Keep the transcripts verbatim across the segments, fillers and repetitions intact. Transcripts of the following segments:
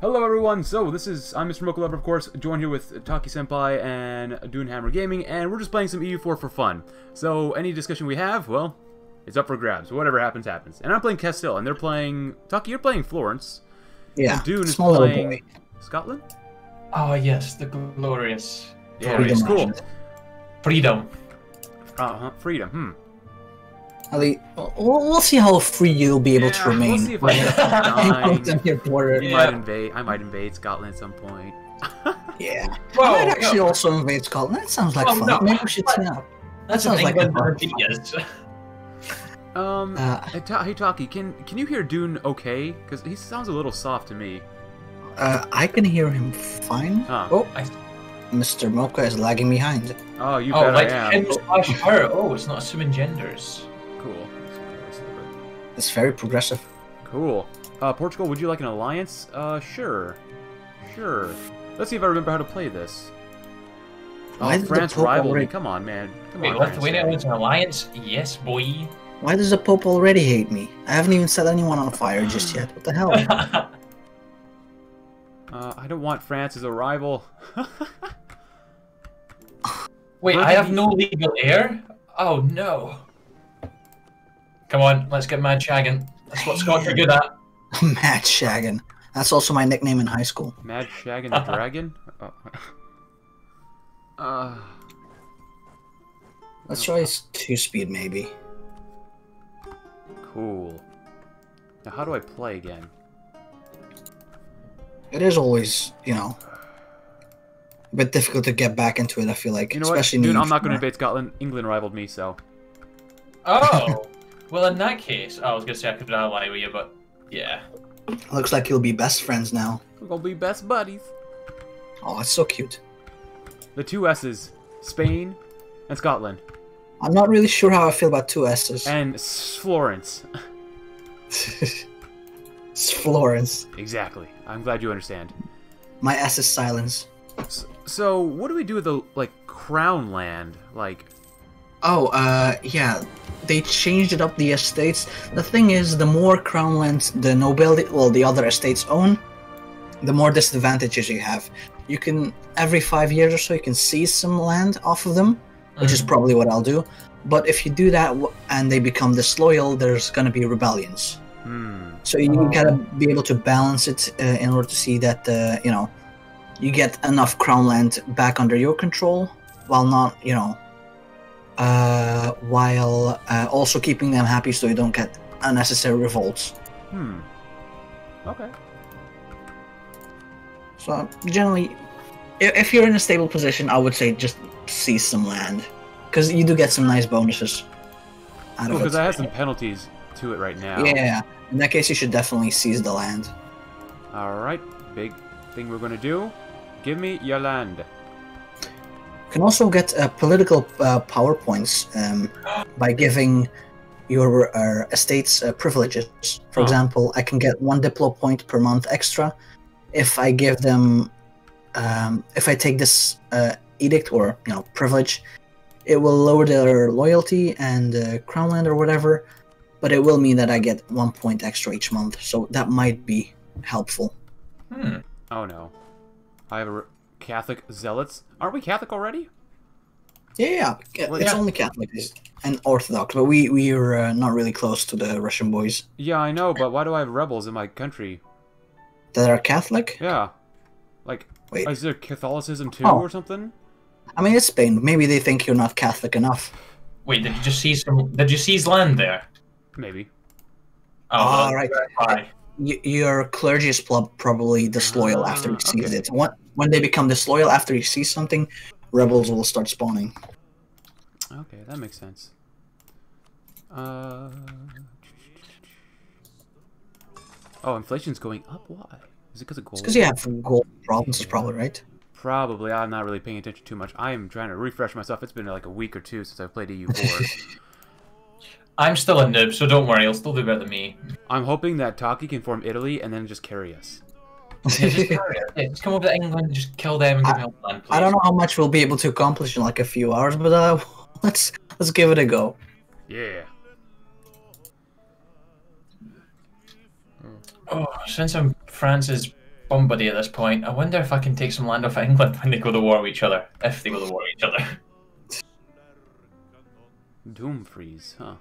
Hello everyone, so this is, I'm Mister Mochalover, of course, joined here with Takkie Senpai and Doonhamer Gaming, and we're just playing some E U four for fun. So, any discussion we have, well, it's up for grabs. Whatever happens, happens. And I'm playing Castile, and they're playing, Takkie, you're playing Florence. Yeah, and Doon is playing Scotland? Oh yes, the glorious. Yeah, glorious. Cool. Freedom. Uh-huh, freedom, hmm. We'll see how free you'll be able yeah, to remain. We'll see if I might yeah. invade. I might invade Scotland at some point. yeah. Well, I might actually no. also invade Scotland. That sounds like oh, fun. No. Maybe we should sign up. That sounds like a fun. Um, uh, hey Takkie, can can you hear Dune okay? Because he sounds a little soft to me. Uh, I can hear him fine. Huh. Oh, I... Mister Mocha is lagging behind. Oh, you oh, bet like I am. Oh, her. Oh, it's not assuming genders. Cool. It's very progressive. Cool. Uh, Portugal, would you like an alliance? Uh, sure. Sure. Let's see if I remember how to play this. Why oh, France rivalry. Come on, man. Come Wait, on, Lithuania wants an alliance? Yes, boy. Why does the Pope already hate me? I haven't even set anyone on fire just yet. What the hell? uh, I don't want France as a rival. Wait, I have no legal heir? Oh, no. Come on, let's get mad shaggin'. That's what Scots are good at. Mad shaggin'. That's also my nickname in high school. Mad shaggin' the dragon? Oh. Uh, let's try two speed, maybe. Cool. Now, how do I play again? It is always, you know, a bit difficult to get back into it, I feel like. You know especially what? Dude, I'm not going to invade Scotland. England rivaled me, so. Oh! Well, in that case, I was going to say I could ally with you, but yeah. Looks like you'll be best friends now. We're going to be best buddies. Oh, that's so cute. The two S's, Spain and Scotland. I'm not really sure how I feel about two S's. And Florence. It's Florence. Exactly. I'm glad you understand. My S is silence. So, so what do we do with the, like, crown land? Like... Oh, uh, yeah, they changed it up, the estates. The thing is, the more crown lands the nobility, well, the other estates own, the more disadvantages you have. You can, every five years or so, you can seize some land off of them, which mm-hmm. is probably what I'll do. But if you do that and they become disloyal, there's going to be rebellions. Mm. So you oh. gotta be able to balance it uh, in order to see that, uh, you know, you get enough crown land back under your control while not, you know... Uh, while uh, also keeping them happy so you don't get unnecessary revolts. Hmm. Okay. So, generally, if you're in a stable position, I would say just seize some land. Because you do get some nice bonuses out of it. Because I have some penalties to it right now. Yeah, in that case you should definitely seize the land. Alright, big thing we're going to do. Give me your land. You can also get uh, political uh, power points um, by giving your uh, estates uh, privileges. For oh. example, I can get one diplo point per month extra if I give them, um, if I take this uh, edict or you know privilege, it will lower their loyalty and uh, crown land or whatever, but it will mean that I get one point extra each month, so that might be helpful. Hmm. Oh no. I have a... Re Catholic zealots? Aren't we Catholic already? Yeah, yeah. Well, it's yeah. only Catholic and Orthodox, but we we are uh, not really close to the Russian boys. Yeah, I know, but why do I have rebels in my country that are Catholic? Yeah, like Wait. Is there Catholicism too oh. or something? I mean, it's Spain. Maybe they think you're not Catholic enough. Wait, did you just seize some? Did you seize land there? Maybe. Oh, all oh, right. right. Your clergy is probably disloyal ah, after you seize okay. it. What? When they become disloyal after you see something, rebels will start spawning. Okay, that makes sense. Uh... Oh, inflation's going up? Why? Is it because of gold? It's because you have gold problems, probably, right? Probably. I'm not really paying attention too much. I am trying to refresh myself. It's been like a week or two since I've played E U four. I'm still a noob, so don't worry. I'll still do better than me. I'm hoping that Takkie can form Italy and then just carry us. yeah, just, yeah, just come over to England and just kill them and give I, them land, I don't know how much we'll be able to accomplish in like a few hours, but uh, let's let's give it a go. Yeah. Oh, since I'm France's Bunbury at this point. I wonder if I can take some land off of England when they go to war with each other. If they go to war with each other. Dumfries, huh?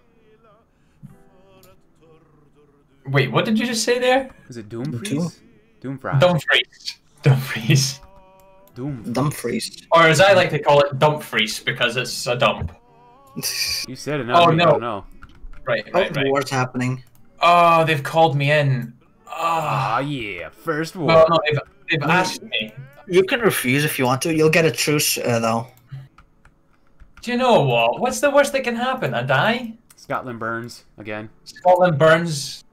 Wait, what did you just say there? Is it Dumfries? Dumfries. Dumfries. Dumfries. Dumfries. Dumfries. Or as I like to call it, Dumfries, because it's a dump. You said it. Oh no! No. Right, right, right. War's happening. Oh, they've called me in. Ah, oh. Oh, yeah, first war. No, no, they've, they've asked me. You can refuse if you want to. You'll get a truce, uh, though. Do you know what? What's the worst that can happen? I die? Scotland burns again. Scotland burns.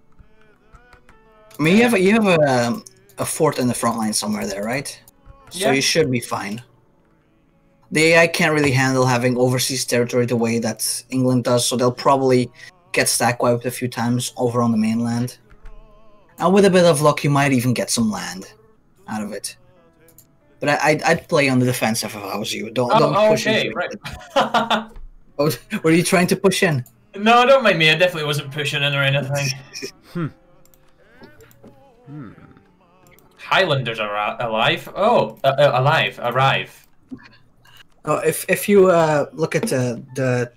I mean, you have a, you have a, um, a fort in the front line somewhere there, right? Yeah. So you should be fine. The A I can't really handle having overseas territory the way that England does, so they'll probably get stack wiped a few times over on the mainland. And with a bit of luck, you might even get some land out of it. But I, I'd, I'd play on the defensive if I was you. Don't, oh, don't push okay, in. Right. Were you trying to push in? No, don't mind me. I definitely wasn't pushing in or anything. hmm. Hmm. Highlanders are alive. Oh, uh, uh, alive. Arrive. Oh, if if you uh, look at uh, the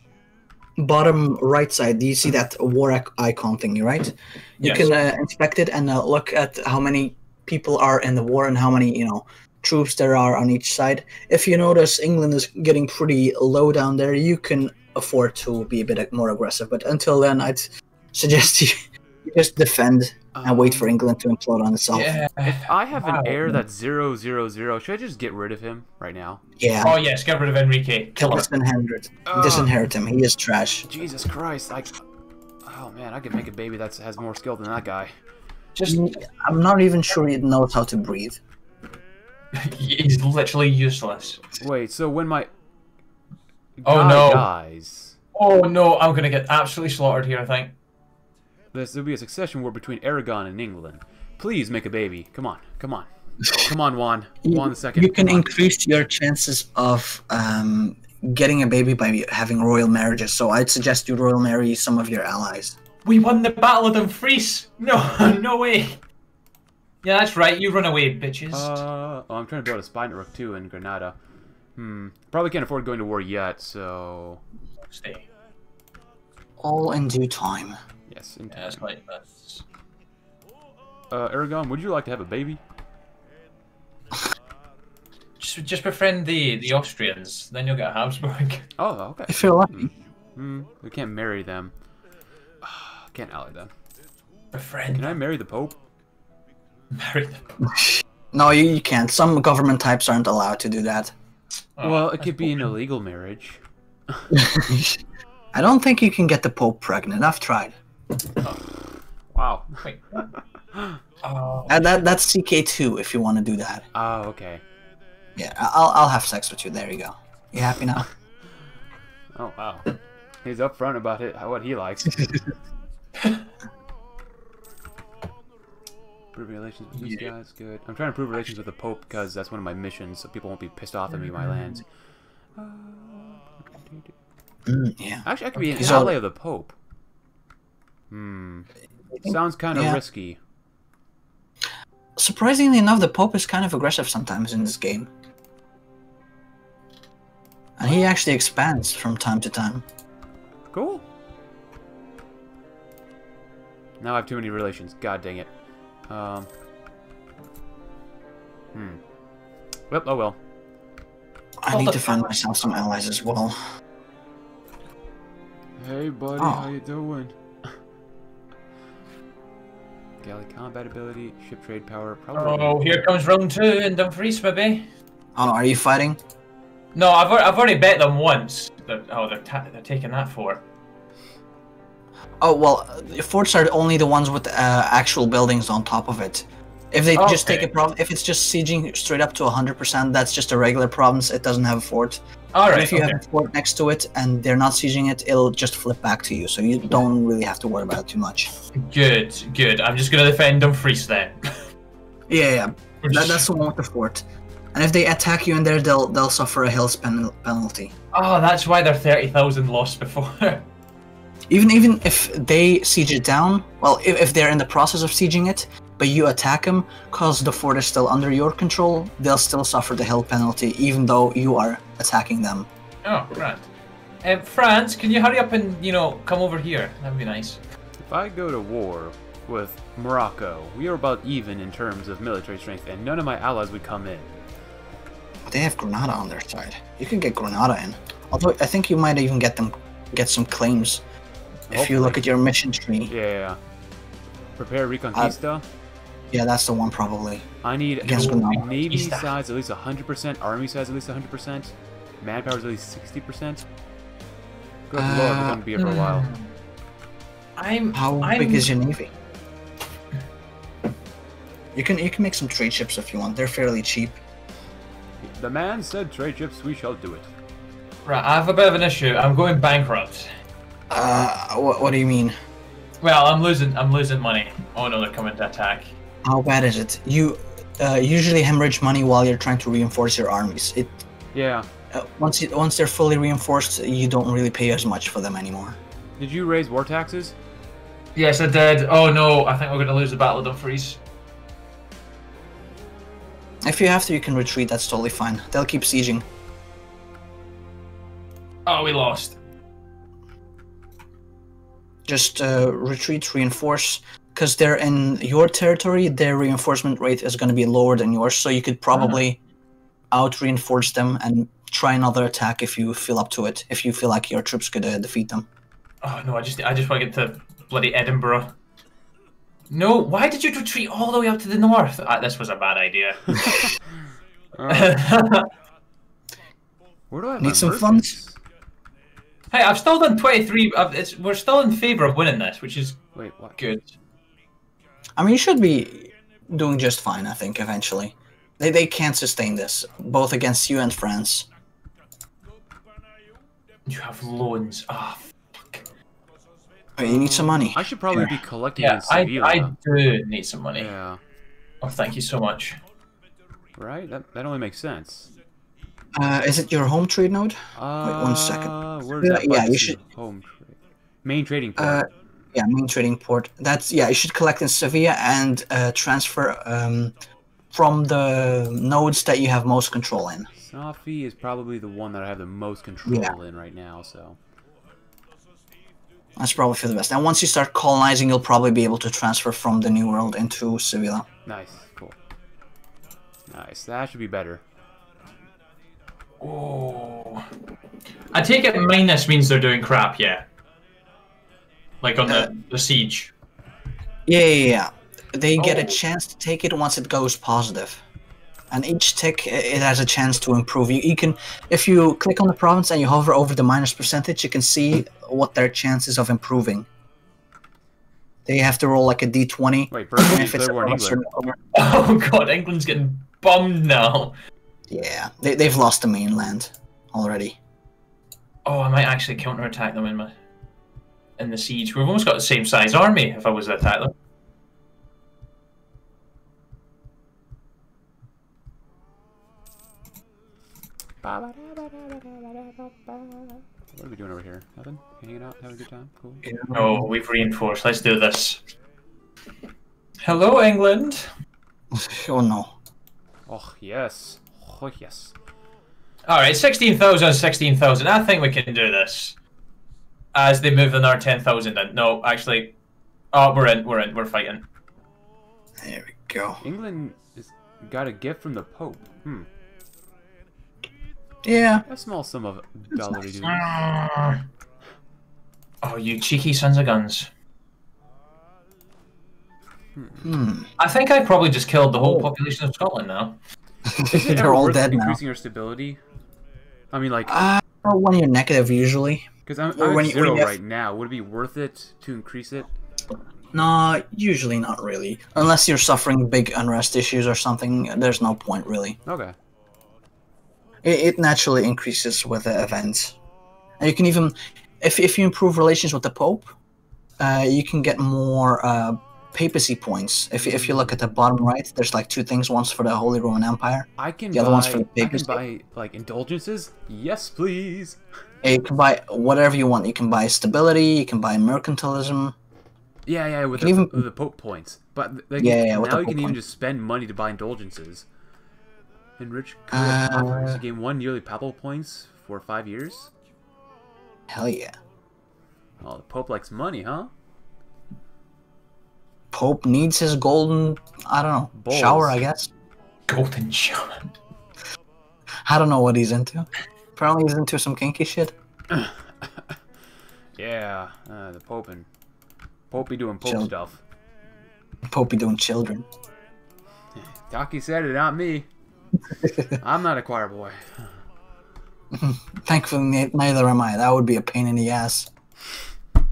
bottom right side, do you see that war icon thingy, right? You yes. can uh, inspect it and uh, look at how many people are in the war and how many, you know, troops there are on each side. If you notice England is getting pretty low down there, you can afford to be a bit more aggressive. But until then, I'd suggest you just defend um, and wait for England to implode on itself. Yeah. If I have an heir that's zero, zero, zero, should I just get rid of him right now? Yeah. Oh, yes, get rid of Enrique. Kill Disinherit. Uh, Disinherit him. He is trash. Jesus Christ. I... Oh, man, I could make a baby that has more skill than that guy. Just, I'm not even sure he knows how to breathe. He's literally useless. Wait, so when my guy oh, no. dies... Oh, no, I'm going to get absolutely slaughtered here, I think. This will be a succession war between Aragon and England. Please make a baby. Come on, come on. Come on, Juan. Juan the second. You can increase your chances of um, getting a baby by having royal marriages, so I'd suggest you royal marry some of your allies. We won the Battle of Dumfries! No, no way! Yeah, that's right. You run away, bitches. Uh, oh, I'm trying to build a spine rook too in Granada. Hmm. Probably can't afford going to war yet, so stay. All in due time. Yes, in time. Yeah, that's right. That's... Uh, Aragon, would you like to have a baby? just, just befriend the the Austrians, then you'll get Habsburg. Oh, okay. I feel lucky. Hmm. We can't marry them. Can't ally them. Befriend. Can I marry the Pope? No, you, you can't. Some government types aren't allowed to do that. Oh, well, it could be an illegal marriage. I don't think you can get the Pope pregnant. I've tried. Oh. Wow. Wait. Oh. And that that's C K two if you want to do that. Oh, okay. Yeah, I'll I'll have sex with you. There you go. You happy now? Oh wow. He's upfront about it. What he likes. Prove relations with these yeah. guys, good. I'm trying to prove relations with the Pope because that's one of my missions, so people won't be pissed off at me, my lands. Uh, mm, yeah. Actually, I could be an so, ally of the Pope. Hmm. Sounds kind of yeah. risky. Surprisingly enough, the Pope is kind of aggressive sometimes in this game. And he actually expands from time to time. Cool. Now I have too many relations. God dang it. Um. Hmm. Well, oh well. I need to find myself some allies as well. Hey, buddy, oh. how you doing? Galley combat ability, ship trade power. Probably oh, here comes round two in Dumfries, baby. Oh, are you fighting? No, I've I've already bet them once. They're, oh, they're ta they're taking that fort. Oh, well, the forts are only the ones with uh, actual buildings on top of it. If they okay. just take a province, if it's just sieging straight up to one hundred percent, that's just a regular province, it doesn't have a fort. All right, if you okay. have a fort next to it and they're not sieging it, it'll just flip back to you, so you don't really have to worry about it too much. Good, good. I'm just going to defend Dumfries then. yeah, yeah. That, that's the one with the fort. And if they attack you in there, they'll they'll suffer a health pen penalty. Oh, that's why they're thirty thousand lost before. Even even if they siege it down, well, if, if they're in the process of sieging it, but you attack them, because the fort is still under your control, they'll still suffer the hill penalty, even though you are attacking them. Oh, grand. Um, France, can you hurry up and, you know, come over here? That'd be nice. If I go to war with Morocco, we are about even in terms of military strength, and none of my allies would come in. They have Granada on their side. You can get Granada in. Although I think you might even get them, get some claims. Hopefully. If you look at your mission tree. Yeah. yeah. Prepare Reconquista. Uh, yeah, that's the one probably. I need against Granada. Navy size at least one hundred percent. Army size at least one hundred percent. Manpower is at least sixty percent. Good uh, lord, we're going to be here for a while. I'm. How I'm... big is your navy? You can you can make some trade ships if you want. They're fairly cheap. The man said trade ships, we shall do it. Right, I have a bit of an issue. I'm going bankrupt. Uh, what, what do you mean? Well, I'm losing I'm losing money. Oh no, they're coming to attack. How bad is it? You uh, usually hemorrhage money while you're trying to reinforce your armies. It. Yeah. Uh, once you, once they're fully reinforced, you don't really pay as much for them anymore. Did you raise war taxes? Yes, I did. Oh no, I think we're going to lose the Battle of Dumfries. If you have to, you can retreat, that's totally fine. They'll keep sieging. Oh, we lost. Just uh, retreat, reinforce, because they're in your territory, their reinforcement rate is going to be lower than yours, so you could probably uh-huh. out-reinforce them and try another attack if you feel up to it, if you feel like your troops could uh, defeat them. Oh no, I just, I just want to get to bloody Edinburgh. No, why did you retreat all the way up to the north? Ah, this was a bad idea. uh, where do I need some funds? Hey, I've still done twenty-three. I've, it's, we're still in favor of winning this, which is Wait, what? good. I mean, you should be doing just fine, I think, eventually. They, they can't sustain this, both against you and France. You have loans. Ah, oh, you need some money. I should probably yeah. be collecting yeah, in Sevilla. I, I do need some money. Yeah. Oh, thank you so much. Right? That, that only makes sense. Uh, is it your home trade node? Uh, Wait one second. Where is that? Yeah, you should... Home trade. Main trading port. Uh, yeah, main trading port. That's Yeah, you should collect in Sevilla and uh, transfer um, from the nodes that you have most control in. Safi is probably the one that I have the most control yeah. in right now, so... That's probably for the best. And once you start colonizing, you'll probably be able to transfer from the New World into Sevilla. Nice, cool. Nice, that should be better. Oh, I take it minus means they're doing crap, yeah. Like on uh, the, the siege. Yeah, yeah, yeah. They oh. get a chance to take it once it goes positive. And each tick, it has a chance to improve. You, you can, if you click on the province and you hover over the minus percentage, you can see what their chances of improving. They have to roll like a d twenty. Wait, Burgundy, if it's a province or over. Oh god, England's getting bummed now. Yeah, they, they've lost the mainland already. Oh, I might actually counterattack them in my in the siege. We've almost got the same size army if I was to attack them. What are we doing over here? Nothing? Hanging out? Having a good time? Cool. No, we've reinforced. Let's do this. Hello, England. Oh no. Oh yes. Oh yes. Alright, sixteen thousand, sixteen thousand. I think we can do this. As they move another ten thousand in. No, actually. Oh, we're in. We're in. We're fighting. There we go. England has got a gift from the Pope. Hmm. Yeah. A small sum of dollars. Nice. Oh, you cheeky sons of guns. Hmm. I think I probably just killed the whole oh. population of Scotland now. They're all dead now. Increasing your stability? I mean, like... Uh, when you're negative, usually. Because I'm, I'm at zero right now. Would it be worth it to increase it? No, usually not really. Unless you're suffering big unrest issues or something, there's no point, really. Okay. It naturally increases with the events. And you can even, if, if you improve relations with the Pope, uh, you can get more uh, papacy points. If, if you look at the bottom right, there's like two things. One's for the Holy Roman Empire. I can the other buy, one's for the papacy. I can buy like indulgences? Yes, please. You can buy whatever you want. You can buy stability. You can buy mercantilism. Yeah, yeah, with, the, even... with the Pope points. But they can, yeah, yeah, now you can point. even just spend money to buy indulgences. Enrich uh... to gain one yearly papal points for five years. Hell yeah. Oh, the Pope likes money, huh? Pope needs his golden, I don't know, Bowls. shower, I guess. Golden shower. I don't know what he's into. Apparently he's into some kinky shit. Yeah, uh, the Pope and... Pope be doing Pope Chil stuff. Pope be doing children. Takkie said it, not me. I'm not a choir boy. Thankfully, neither am I. That would be a pain in the ass. Oh,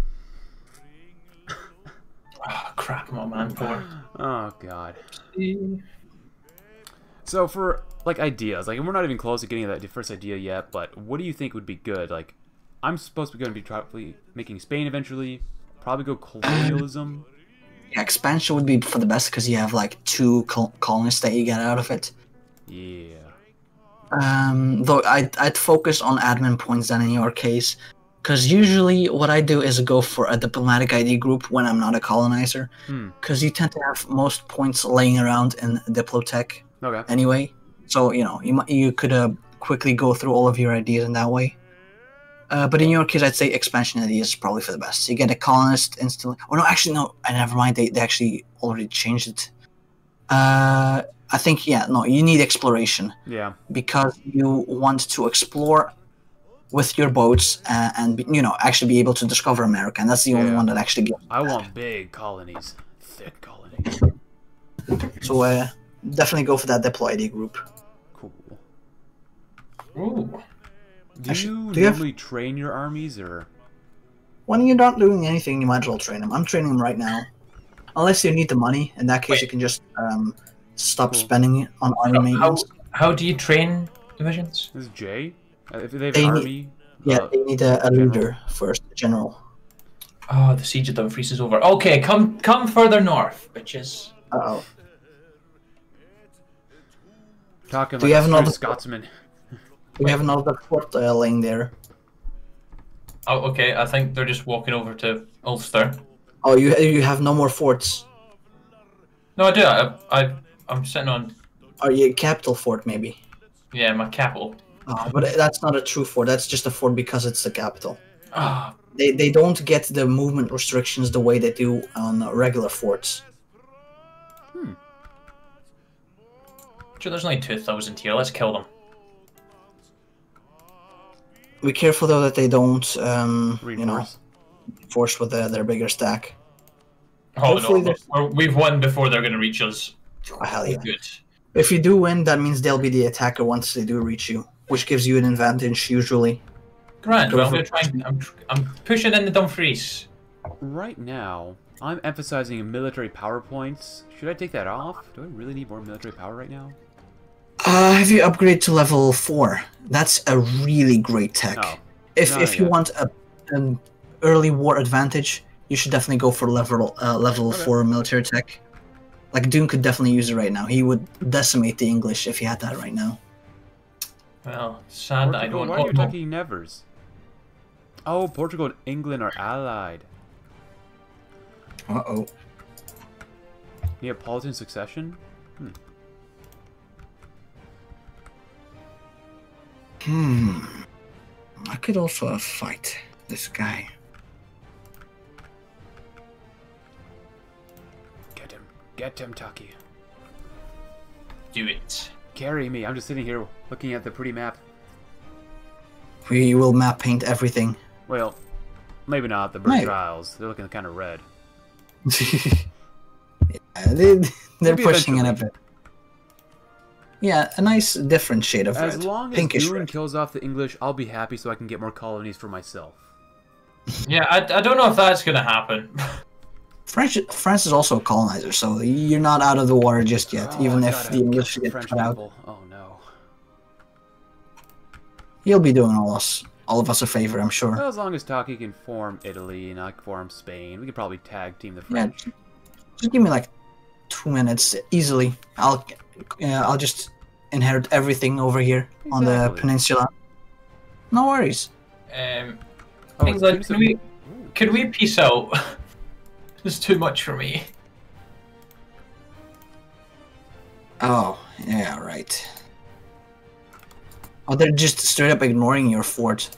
crap, my man. Poor. Oh, God. So for, like, ideas, like, and we're not even close to getting that first idea yet, but what do you think would be good? Like, I'm supposed to be going to be probably making Spain eventually, probably go colonialism. Yeah, expansion would be for the best because you have, like, two col colonists that you get out of it. Yeah. Um, though I'd, I'd focus on admin points than in your case. Because usually what I do is go for a diplomatic I D group when I'm not a colonizer. Because hmm. you tend to have most points laying around in Diplotech okay. anyway. So, you know, you might, you could uh, quickly go through all of your ideas in that way. Uh, but in your case, I'd say expansion ideas is probably for the best. So you get a colonist instantly. Or no, actually, no. Never mind. They, they actually already changed it. Uh, I think, yeah, no, you need exploration. Yeah. Because you want to explore... with your boats uh, and, you know, actually be able to discover America. And that's the yeah. only one that actually gives I that. want big colonies. Thick colonies. So, uh, definitely go for that Diplo I D group. Cool. Ooh. Do actually, you do normally you have... train your armies, or...? When you're not doing anything, you might as well train them. I'm training them right now. Unless you need the money. In that case, Wait. you can just um, stop cool. spending it on army maintenance. How, how do you train divisions? This is Jay. If they have they an army, need, yeah, uh, they need a, a leader first, a general. Oh, the siege of Dumfries is over. Okay, come, come further north, bitches. Uh oh. Talking like another Scotsman. We have another fort uh, laying there. Oh, okay. I think they're just walking over to Ulster. Oh, you you have no more forts. No, I do. I, I I'm sitting on. Are you a capital fort, maybe? Yeah, my capital. Oh, but that's not a true fort. That's just a fort because it's the capital. Oh. They they don't get the movement restrictions the way they do on regular forts. Hmm. Sure, there's only two thousand here. Let's kill them. Be careful though that they don't, um, Reinforce. you know, force with their, their bigger stack. Oh no, no. We've won before they're gonna reach us. Oh, hell yeah. Good. If you do win, that means they'll be the attacker once they do reach you, which gives you an advantage usually. Grand. Well, I'm, trying, I'm, I'm pushing in the Dumfries. Right now, I'm emphasizing military power points. Should I take that off? Do I really need more military power right now? Uh, have you upgraded to level four? That's a really great tech. No. If no, if no, you no. want a, an early war advantage, you should definitely go for level uh, level okay. four military tech. Like, Doom could definitely use it right now. He would decimate the English if he had that right now. Well, sad I don't... Why are you attacking Nevers? Oh, Portugal and England are allied. Uh-oh. Neapolitan succession? Hmm. Hmm. I could also uh, fight this guy. Get him, Takkie. Do it. Carry me. I'm just sitting here looking at the pretty map. We will map paint everything. Well, maybe not. The British Isles. They're looking kind of red. yeah, they, they're maybe pushing eventually. it a bit. Yeah, a nice different shade of as red. As long as Pinkish Doon red. kills off the English, I'll be happy so I can get more colonies for myself. Yeah, I, I don't know if that's going to happen. French, France is also a colonizer, so you're not out of the water just yet, oh, even if the English get cut out. Oh, no. You'll be doing all, us, all of us a favor, I'm sure. Well, as long as Takkie can form Italy and I can form Spain, we could probably tag team the French. Yeah, just give me like two minutes, easily. I'll, uh, I'll just inherit everything over here exactly. on the peninsula. No worries. Um, oh, England, can we, could we peace out? This is too much for me. Oh, yeah, right. Oh, they're just straight up ignoring your fort.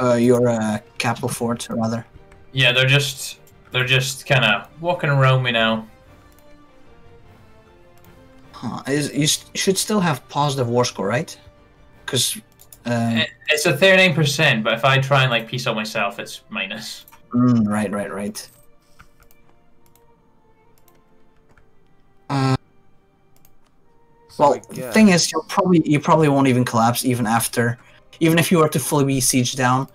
Uh, your uh, capital fort, rather. Yeah, they're just... They're just kind of walking around me now. Huh. Is, you st should still have positive war score, right? Because... Um... It's a thirteen percent, but if I try and like piece out myself, it's minus. Mm, right, right, right. Uh... Well, the yeah. thing is, you'll probably you probably won't even collapse even after, even if you were to fully be sieged down,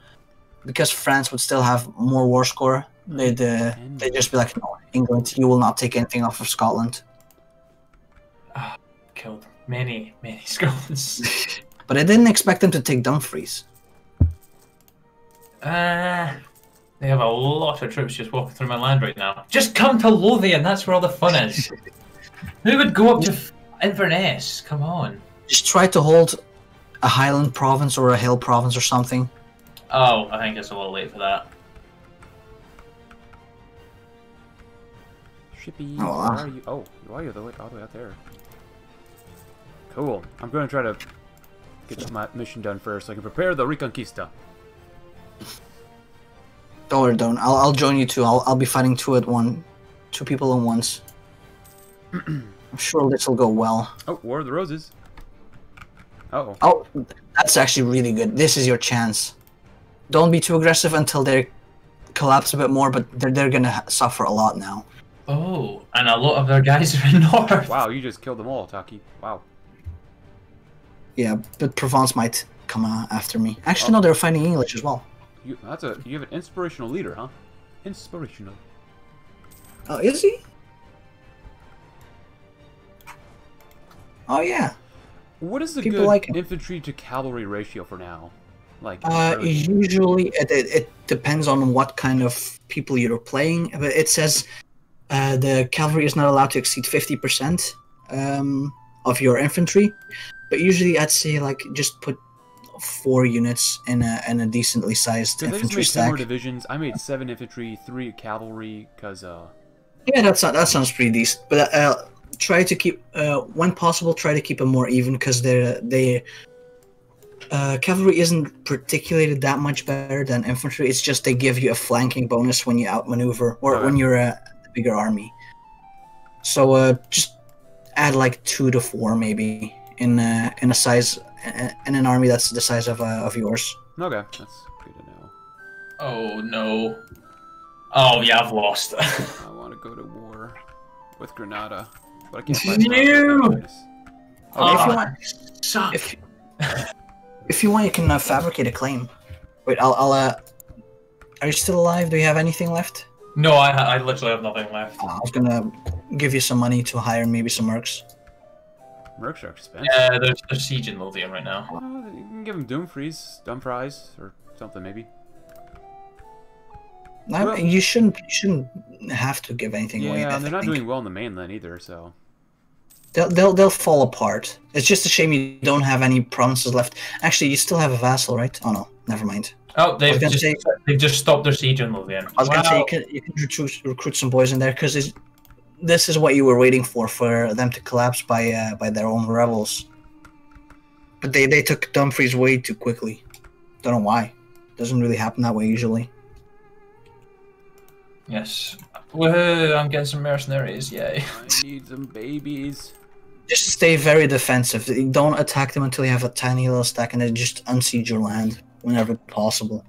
because France would still have more war score. They'd uh, they'd just be like, no, England, you will not take anything off of Scotland. Oh, killed many many Scots. But I didn't expect them to take Dumfries. Ah, uh, they have a lot of troops just walking through my land right now. Just come to Lothian. That's where all the fun is. Who would go up to Inverness, come on. Just try to hold a highland province or a hill province or something. Oh, I think it's a little late for that. Shippy, oh, where are you? Oh, why are you all the way out there? Cool. I'm going to try to get my mission done first so I can prepare the Reconquista. Don't worry, don't. I'll, I'll join you two. I'll, I'll be fighting two at one. Two people at once. I'm sure this will go well. Oh, War of the Roses. Uh oh. Oh, that's actually really good. This is your chance. Don't be too aggressive until they collapse a bit more, but they're, they're going to suffer a lot now. Oh, and a lot of their guys are in north. Wow, you just killed them all, Takkie. Wow. Yeah, but Provence might come uh, after me. Actually, oh. no, they're fighting English as well. You, that's a, you have an inspirational leader, huh? Inspirational. Oh, is he? Oh yeah. What is the People good like infantry to cavalry ratio for now? Like uh, usually it, it depends on what kind of people you're playing. But it says uh, the cavalry is not allowed to exceed fifty percent um, of your infantry. But usually I'd say like just put four units in a in a decently sized so infantry stack. Similar divisions. I made seven infantry, three cavalry, cause uh. Yeah, that's not, that sounds pretty decent, but. Uh, Try to keep, uh, when possible, try to keep them more even, because they're they uh, cavalry isn't particularly that much better than infantry. It's just they give you a flanking bonus when you outmaneuver or okay. when you're a bigger army. So uh, just add like two to four maybe in uh, in a size in an army that's the size of uh, of yours. Okay, that's good to know. Oh no! Oh yeah, I've lost. I want to go to war with Granada. But I can't find you. Oh, oh, if you want, suck. If, if you want, you can uh, fabricate a claim. Wait, I'll. I'll uh, are you still alive? Do you have anything left? No, I. I literally have nothing left. Oh, I was gonna give you some money to hire maybe some mercs. Mercs are expensive. Yeah, there's a siege in Lothian right now. Uh, you can give them Dumfries, Dumfries, or something maybe. I, well, you shouldn't. You shouldn't have to give anything yeah, away. Yeah, they're not think. doing well in the mainland either, so they'll they'll they'll fall apart. It's just a shame you don't have any provinces left. Actually, you still have a vassal, right? Oh no, never mind. Oh, they've just say, they've just stopped their siege on Lothian. I was wow. gonna say you can you can recruit, recruit some boys in there because this is what you were waiting for for them to collapse by uh, by their own rebels. But they they took Dumfries way too quickly. Don't know why. Doesn't really happen that way usually. Yes. Woohoo, I'm getting some mercenaries, yay. I need some babies. Just stay very defensive. Don't attack them until you have a tiny little stack and then just unsiege your land whenever possible.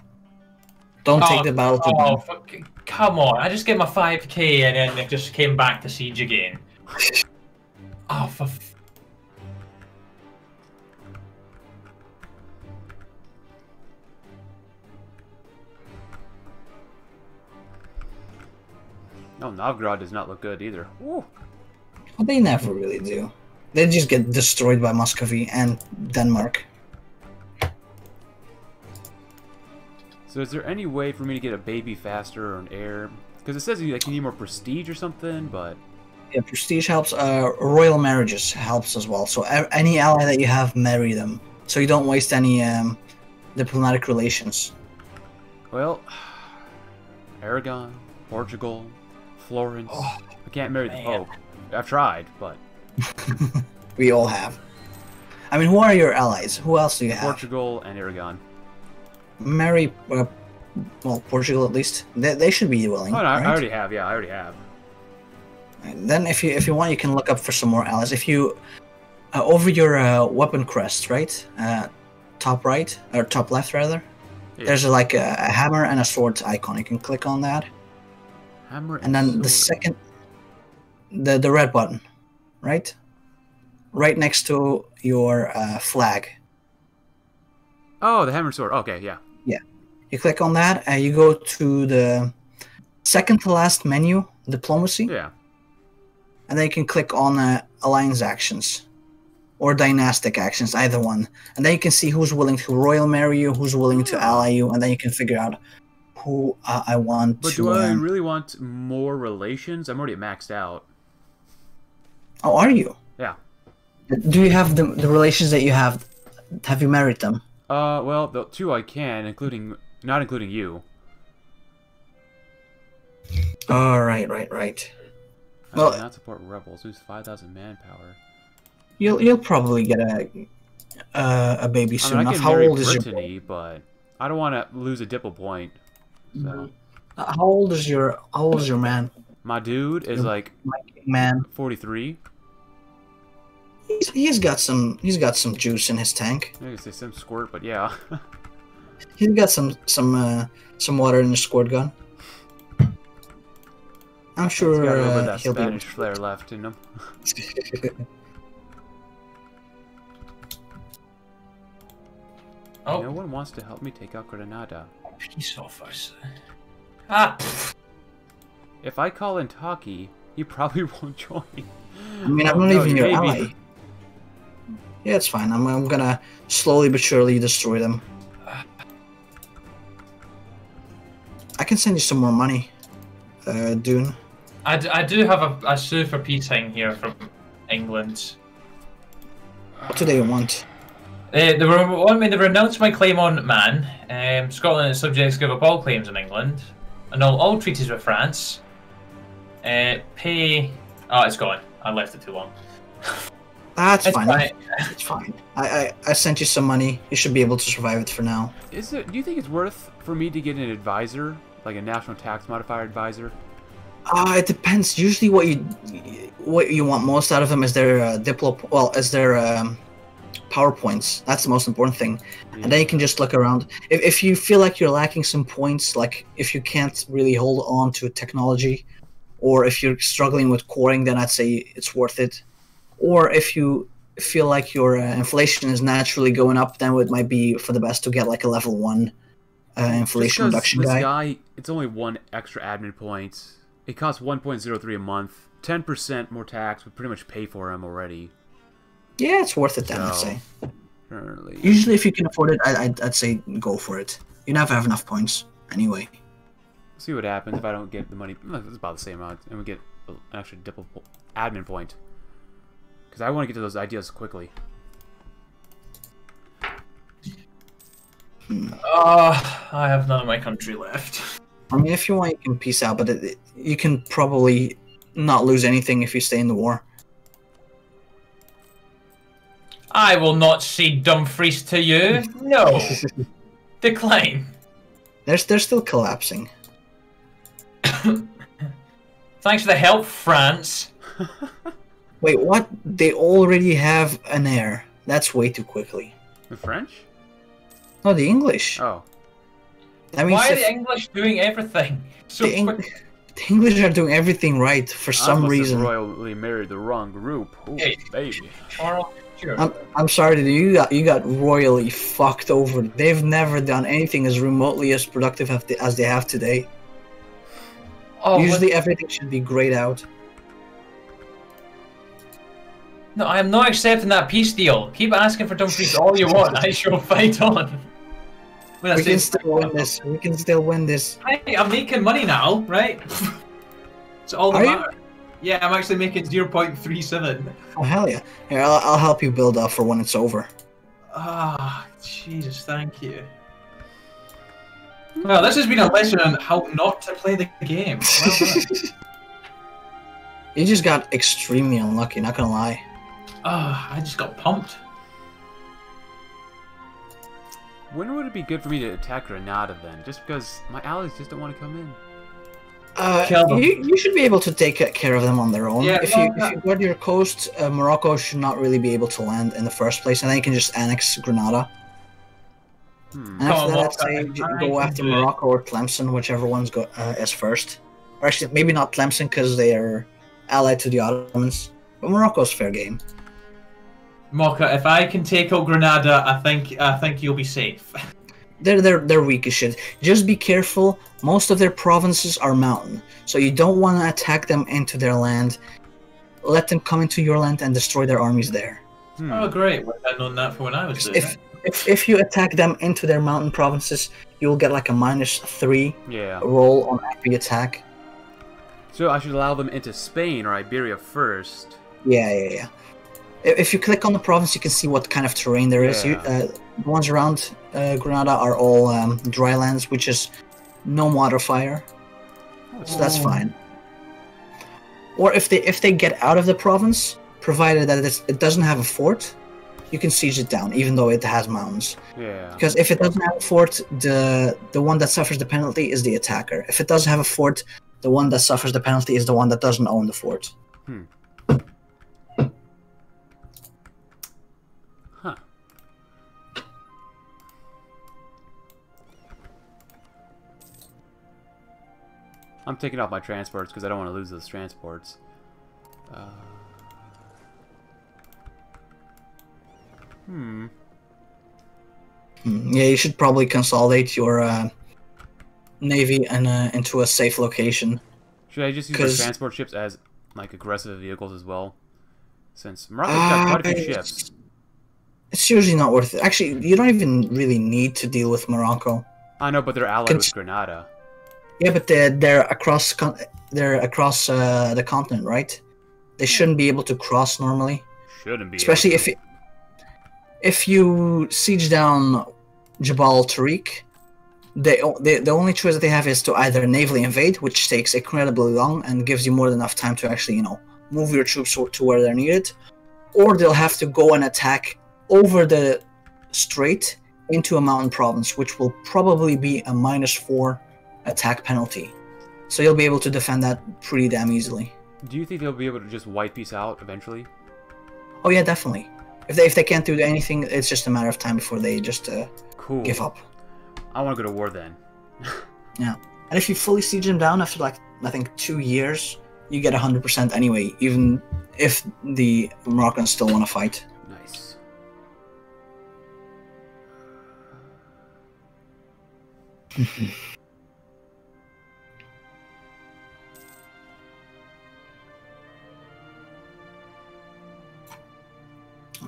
Don't oh, take the battle to oh, fucking, come on, I just get my five K and then they just came back to siege again. Oh, for f No, Novgorod does not look good either. Ooh. Well, they never really do. They just get destroyed by Muscovy and Denmark. So is there any way for me to get a baby faster or an heir? Because it says like, you need more prestige or something, but... Yeah, prestige helps. Uh, royal marriages helps as well. So any ally that you have, marry them. So you don't waste any um, diplomatic relations. Well, Aragon, Portugal... Florence. Oh, I can't marry the Pope. I've tried, but... we all have. I mean, who are your allies? Who else do you have? Portugal and Aragon. Marry, uh, well, Portugal at least. They, they should be willing. Oh, no, right? I already have, yeah, I already have. And then if you if you want, you can look up for some more allies. If you, uh, over your uh, weapon crest, right? Uh, top right, or top left rather. Yeah. There's like a, a hammer and a sword icon. You can click on that. Hammer and then sword. The second, the the red button, right? Right next to your uh, flag. Oh, the hammer sword. Okay, yeah. Yeah. You click on that, and you go to the second to last menu, diplomacy. Yeah. And then you can click on uh, alliance actions or dynastic actions, either one. And then you can see who's willing to royal marry you, who's willing to ally you, and then you can figure out who uh, I want but to... But do I um... really want more relations? I'm already maxed out. Oh, are you? Yeah. Do you have the, the relations that you have? Have you married them? Uh, well, the two I can, including... Not including you. Oh, right, right, right. I well, not support rebels. Lose five thousand manpower. You'll you'll probably get a uh, a baby soon. I mean, I can How marry old Brittany, is your? Baby? But I don't want to lose a dipple point. So. Uh, how old is your How old is your man? My dude is your, like man forty-three. He's he's got some he's got some juice in his tank. I can say some squirt, but yeah. He's got some some uh, some water in his squirt gun. I'm sure he's got a little bit of that Spanish flair left in him. Oh. No one wants to help me take out Granada. Peace officer. So. Ah! If I call in Takkie, he probably won't join. I mean, I'm not even your ally. Yeah, it's fine. I'm, I'm gonna slowly but surely destroy them. I can send you some more money, uh, Dune. I, d I do have a, a sou for peace thing here from England. What do they want? Uh, they were I mean, they renounced my claim on Man. Um, Scotland and subjects give up all claims in England, annul all treaties with France. Uh, pay. Oh, it's gone. I left it too long. That's it's fine. fine. It's fine. I, I I sent you some money. You should be able to survive it for now. Is it? Do you think it's worth for me to get an advisor? Like a national tax modifier advisor? Uh, it depends. Usually, what you what you want most out of them is their uh, diplo. Well, is their um, PowerPoints. That's the most important thing. Yeah. And then you can just look around. If if you feel like you're lacking some points, like if you can't really hold on to technology, or if you're struggling with coring, then I'd say it's worth it. Or if you feel like your uh, inflation is naturally going up, then it might be for the best to get like a level one. Uh, inflation reduction guy. This guy, it's only one extra admin point. It costs one point zero three a month. ten percent more tax would pretty much pay for him already. Yeah, it's worth it then, so, I'd say. Early. Usually, if you can afford it, I, I'd, I'd say go for it. You never have enough points anyway. See what happens if I don't get the money. It's about the same amount. And we get an extra double admin point. Because I want to get to those ideas quickly. Hmm. Oh, I have none of my country left. I mean, if you want, you can peace out, but it, it, you can probably not lose anything if you stay in the war. I will not cede Dumfries to you. No. Decline. They're, they're still collapsing. Thanks for the help, France. Wait, what? They already have an heir. That's way too quickly. The French? No, the English. Oh. I mean, why are the English doing everything? So the, Eng quick. the English are doing everything right for some I reason. I royally married the wrong group. Ooh, hey. Baby. I'm, I'm sorry, dude. You got you got royally fucked over. They've never done anything as remotely as productive as they have today. Oh, usually everything should be grayed out. No, I am not accepting that peace deal. Keep asking for Dumfries all you want. I shall fight on. When we I can still win this. We can still win this. Hey, I'm making money now, right? It's all that matters. Yeah, I'm actually making zero point three seven. Oh, hell yeah. Here, I'll, I'll help you build up for when it's over. Ah, oh, Jesus, thank you. Well, this has been a lesson on how not to play the game. Well You just got extremely unlucky, not gonna lie. Ah, uh, I just got pumped. When would it be good for me to attack Granada then? Just because my allies just don't want to come in. Uh, you, you should be able to take care of them on their own. Yeah, if, no, you, no. if you guard your coast, uh, Morocco should not really be able to land in the first place, and then you can just annex Granada. Hmm. And after that, I'd say go after Morocco or Tlemcen, whichever one's go uh, is first. Or actually, maybe not Tlemcen because they are allied to the Ottomans, but Morocco's fair game. Mocha, if I can take out Granada, I think I think you'll be safe. They're, they're, they're weak as shit. Just be careful. Most of their provinces are mountain, so you don't want to attack them into their land. Let them come into your land and destroy their armies there. Hmm. Oh, great. I've known that for when I was there. If, if, if you attack them into their mountain provinces, you'll get like a minus three yeah. roll on every attack. So I should allow them into Spain or Iberia first. Yeah, yeah, yeah. If you click on the province, you can see what kind of terrain there yeah. is. You, uh, the ones around uh, Granada are all um, dry lands, which is no modifier, oh. so that's fine. Or if they if they get out of the province, provided that it's, it doesn't have a fort, you can siege it down, even though it has mountains. Yeah. Because if it doesn't have a fort, the the one that suffers the penalty is the attacker. If it does have a fort, the one that suffers the penalty is the one that doesn't own the fort. Hmm. I'm taking off my transports because I don't want to lose those transports. Uh... Hmm. Yeah, you should probably consolidate your uh, navy and uh, into a safe location. Should I just use my transport ships as like aggressive vehicles as well? Since Morocco's got quite a few ships. It's usually not worth it. Actually, you don't even really need to deal with Morocco. I know, but they're allied Cons with Granada. Yeah, but they're, they're across they're across uh, the continent, right? They shouldn't be able to cross normally. Shouldn't be. Especially able to. if it, if you siege down Jabal Tariq, they, they the only choice that they have is to either navally invade, which takes incredibly long and gives you more than enough time to actually, you know, move your troops to where they're needed, or they'll have to go and attack over the strait into a mountain province, which will probably be a minus four. Attack penalty, so you'll be able to defend that pretty damn easily. Do you think they'll be able to just wipe these out eventually? Oh yeah, definitely. If they if they can't do anything, it's just a matter of time before they just uh, cool. give up. I want to go to war then. Yeah, and if you fully siege them down after like I think two years, you get a hundred percent anyway, even if the Moroccans still want to fight. Nice.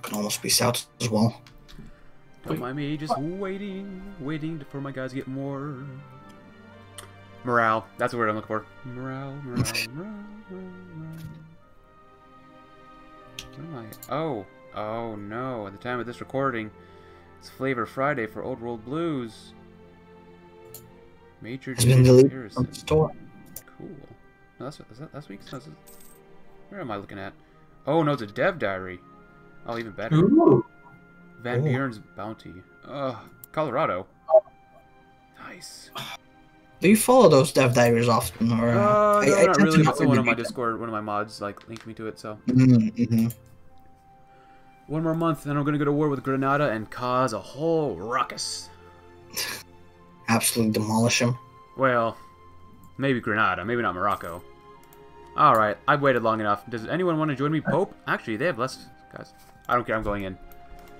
Can almost be south as well. Don't mind me, just waiting, waiting for my guys to get more morale. That's the word I'm looking for. Morale, morale, morale, morale. What am I? Oh, oh no! At the time of this recording, it's Flavor Friday for Old World Blues. Major has been deleted from the store. Cool. No, that's is that last week's. Where am I looking at? Oh no, it's a dev diary. Oh, even better. Ooh. Van Ooh. Buren's Bounty. Ugh. Colorado. Nice. Do you follow those dev divers often? Or, uh, uh, no, I, I not really. Not one of my Discord, one of my mods, like, linked me to it, so. Mm-hmm. One more month, then I'm going to go to war with Granada and cause a whole ruckus. Absolutely demolish him. Well, maybe Granada, maybe not Morocco. Alright, I've waited long enough. Does anyone want to join me, Pope? Actually, they have less guys. I don't care. I'm going in.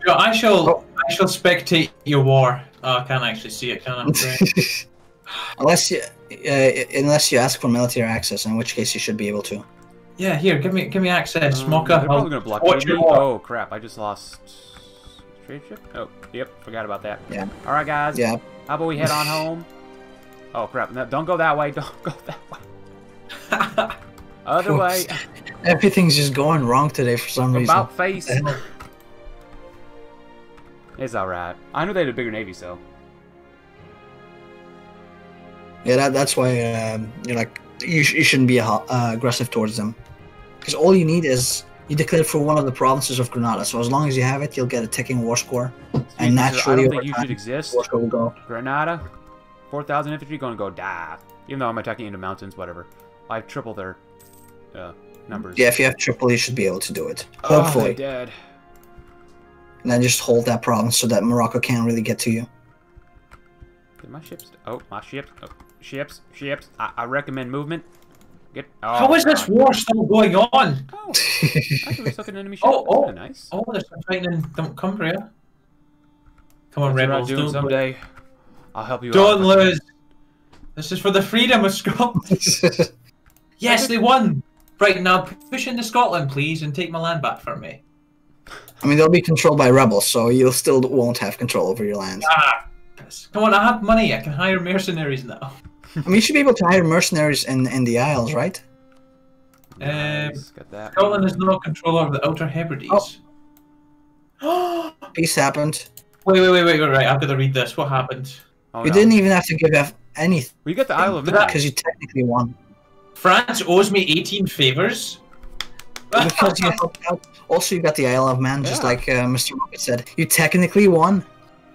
Yo, I shall. Oh. I shall spectate your war. Oh, I can't actually see it, can I? Unless you, uh, unless you ask for military access, in which case you should be able to. Yeah, here, give me, give me access, um, Mocha. They're probably gonna block you. Oh crap! I just lost trade ship. Oh, yep, forgot about that. Yeah. All right, guys. Yeah. How about we head on home? Oh crap! No, don't go that way. Don't go that way. Other way. Everything's just going wrong today for some reason. About face. It's alright. I know they had a bigger navy, so. Yeah, that, that's why um, you're like you, sh you shouldn't be uh, aggressive towards them. Because all you need is, you declare for one of the provinces of Granada, so as long as you have it, you'll get a ticking war score. And naturally, I don't think you should exist. War score will go. Granada, four thousand infantry gonna go die. Even though I'm attacking into mountains, whatever. I have triple their uh, numbers. Yeah, if you have triple, you should be able to do it. Hopefully. Oh, they're dead. And then just hold that province so that Morocco can't really get to you. Did my ships... Oh, my ships. Oh, ships. Ships. I, I recommend movement. Get... Oh, how is God. This war still going on? Oh, I can look at an enemy ship. Oh, oh, nice. Oh, there's a fighting in Cumbria. Come on, that's rebels. Don't someday. Lose. I'll help you don't out. Don't lose. This is for the freedom of Scotland. Yes, they won. Right, now push into Scotland, please, and take my land back from me. I mean, they'll be controlled by rebels, so you still won't have control over your land. Ah, come on, I have money. I can hire mercenaries now. I mean, you should be able to hire mercenaries in, in the Isles, right? Nice. Um, got that. Scotland has no control over the Outer Hebrides. Oh. Peace happened. Wait, wait, wait, wait, wait, right. I've got to read this. What happened? Oh, you no. didn't even have to give up anything. Well, you got the Isle of Man. Because you technically won. France owes me eighteen favours. Because you helped out. Also, you got the Isle of Man, just yeah. like uh, Mister Rocket said. You technically won.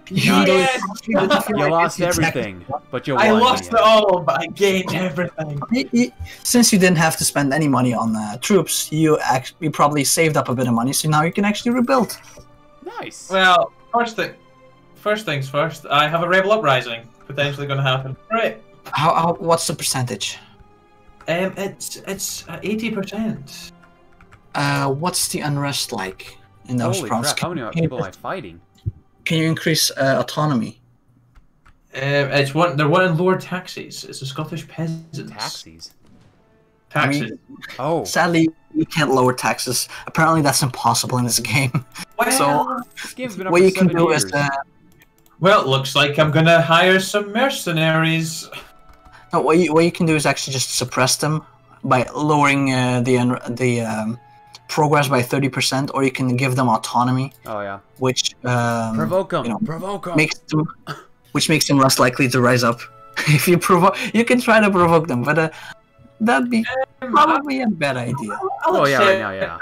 You, yes. you, you lost everything, but you won. I lost it all, but I gained everything. Since you didn't have to spend any money on uh, troops, you actually you probably saved up a bit of money, so now you can actually rebuild. Nice. Well, first thing, first things first. I have a rebel uprising potentially going to happen. Right. How, how? What's the percentage? Um, it's it's eighty percent. Uh, what's the unrest like in those provinces? How many people are fighting? Can you increase uh, autonomy? Uh, it's one. They're wanting lower taxes. It's the Scottish peasants. Taxes. Taxes. I mean, oh. Sadly, you can't lower taxes. Apparently, that's impossible in this game. Well, so, this game's been up what for you can do years. Is. Uh, well, it looks like I'm gonna hire some mercenaries. No, what you what you can do is actually just suppress them by lowering uh, the the. Um, progress by thirty percent, or you can give them autonomy. Oh yeah. Which um, provoke them. You know, provoke them. Makes them, which makes them less likely to rise up. If you provoke, you can try to provoke them, but uh, that'd be probably a bad idea. Oh yeah, right now, yeah.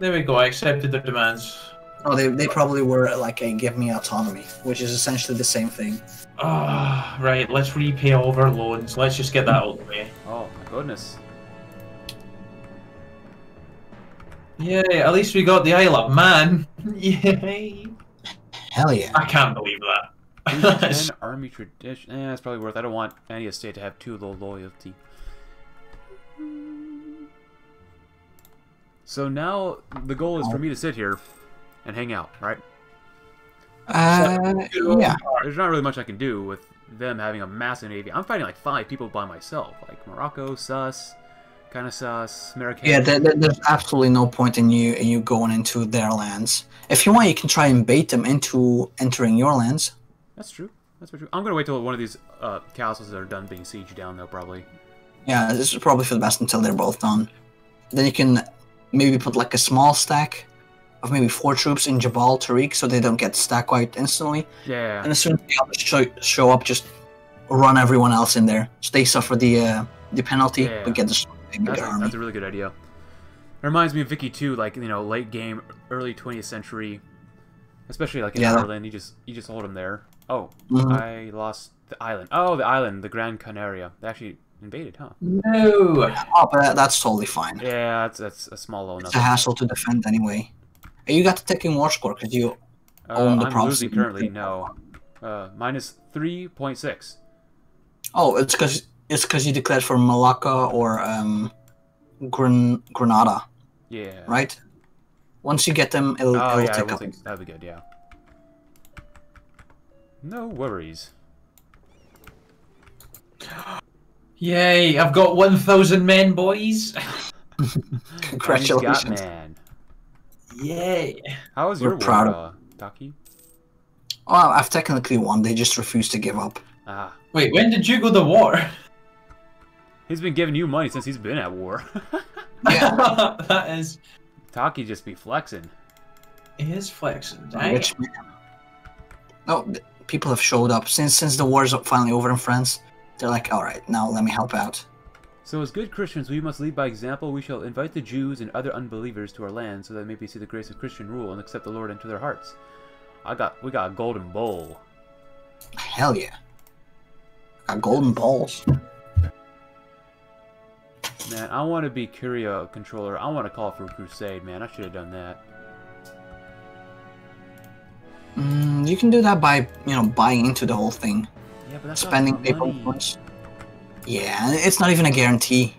There we go. I accepted their demands. Oh, they they probably were like a give me autonomy, which is essentially the same thing. Ah, oh, right. Let's repay all of our loans. Let's just get that out of the way. Oh my goodness. Yay, at least we got the Isle of Man. Yay. Hell yeah. I can't believe that. ten army tradition. Eh, that's probably worth it. I don't want any estate to have too low loyalty. So now the goal is for me to sit here and hang out, right? Uh, so, yeah. There's not really much I can do with them having a massive navy. I'm fighting like five people by myself. Like Morocco, Sus... Kind of sus, American. Yeah, there, there's absolutely no point in you in you going into their lands. If you want, you can try and bait them into entering your lands. That's true. That's true. I'm gonna wait till one of these uh, castles are done being sieged down, though, probably. Yeah, this is probably for the best until they're both done. Then you can maybe put like a small stack of maybe four troops in Jabal Tariq, so they don't get stack wiped instantly. Yeah. And as soon as they show, show up, just run everyone else in there. So they suffer the uh, the penalty, yeah, yeah. but get destroyed. That's a, that's a really good idea. It reminds me of Vicky too, like, you know, late game, early twentieth century, especially like in yeah. Ireland. You just you just hold them there. Oh, mm-hmm. I lost the island. Oh, the island, the Gran Canaria. They actually invaded, huh? No. Oh, but that's totally fine. Yeah, that's that's a small loan. It's a hassle to defend anyway. You got the ticking war score because you uh, own the province. I'm losing currently. No, uh, minus three point six. Oh, it's because. It's because you declared for Malacca or um, Gran Granada. Yeah. Right? Once you get them, it'll, oh, it'll yeah, take up. That'd be good, yeah. No worries. Yay, I've got one thousand men, boys. Congratulations. Got, man. Yay. How is We're your proud war, of... uh, Takkie? Oh, I've technically won. They just refuse to give up. Ah. Wait, when did you go to war? He's been giving you money since he's been at war. Yeah, that is. Takkie just be flexing. He is flexing. Dang. Which, oh, people have showed up since since the war is finally over in France. They're like, all right, now let me help out. So as good Christians, we must lead by example. We shall invite the Jews and other unbelievers to our land, so that they may see the grace of Christian rule and accept the Lord into their hearts. I got, we got a golden bowl. Hell yeah. I got golden bowls. Man, I want to be Curia controller. I want to call for a crusade, man. I should have done that. Mm, you can do that by, you know, buying into the whole thing. Yeah, but that's spending paper money. Yeah, it's not even a guarantee.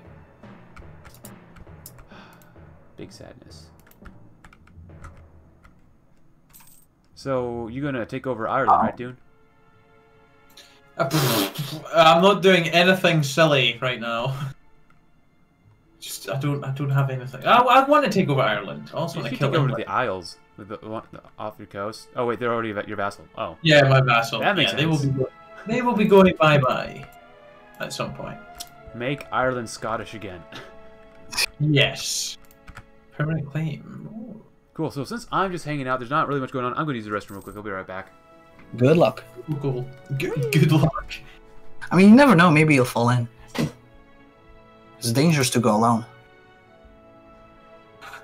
Big sadness. So, you're going to take over Ireland, oh. right, dude? I'm not doing anything silly right now. Just, I don't, I don't have anything. I, I want to take over Ireland. I also you want to kill take over to the Isles, with the, the, off your coast. Oh wait, they're already your vassal. Oh. Yeah, my vassal. That makes yeah, sense. They will be, they will be going bye bye, at some point. Make Ireland Scottish again. Yes. Permanent claim. Ooh. Cool. So since I'm just hanging out, there's not really much going on. I'm going to use the restroom real quick. I'll be right back. Good luck. Cool. Good, good luck. I mean, you never know. Maybe you'll fall in. It's dangerous to go alone.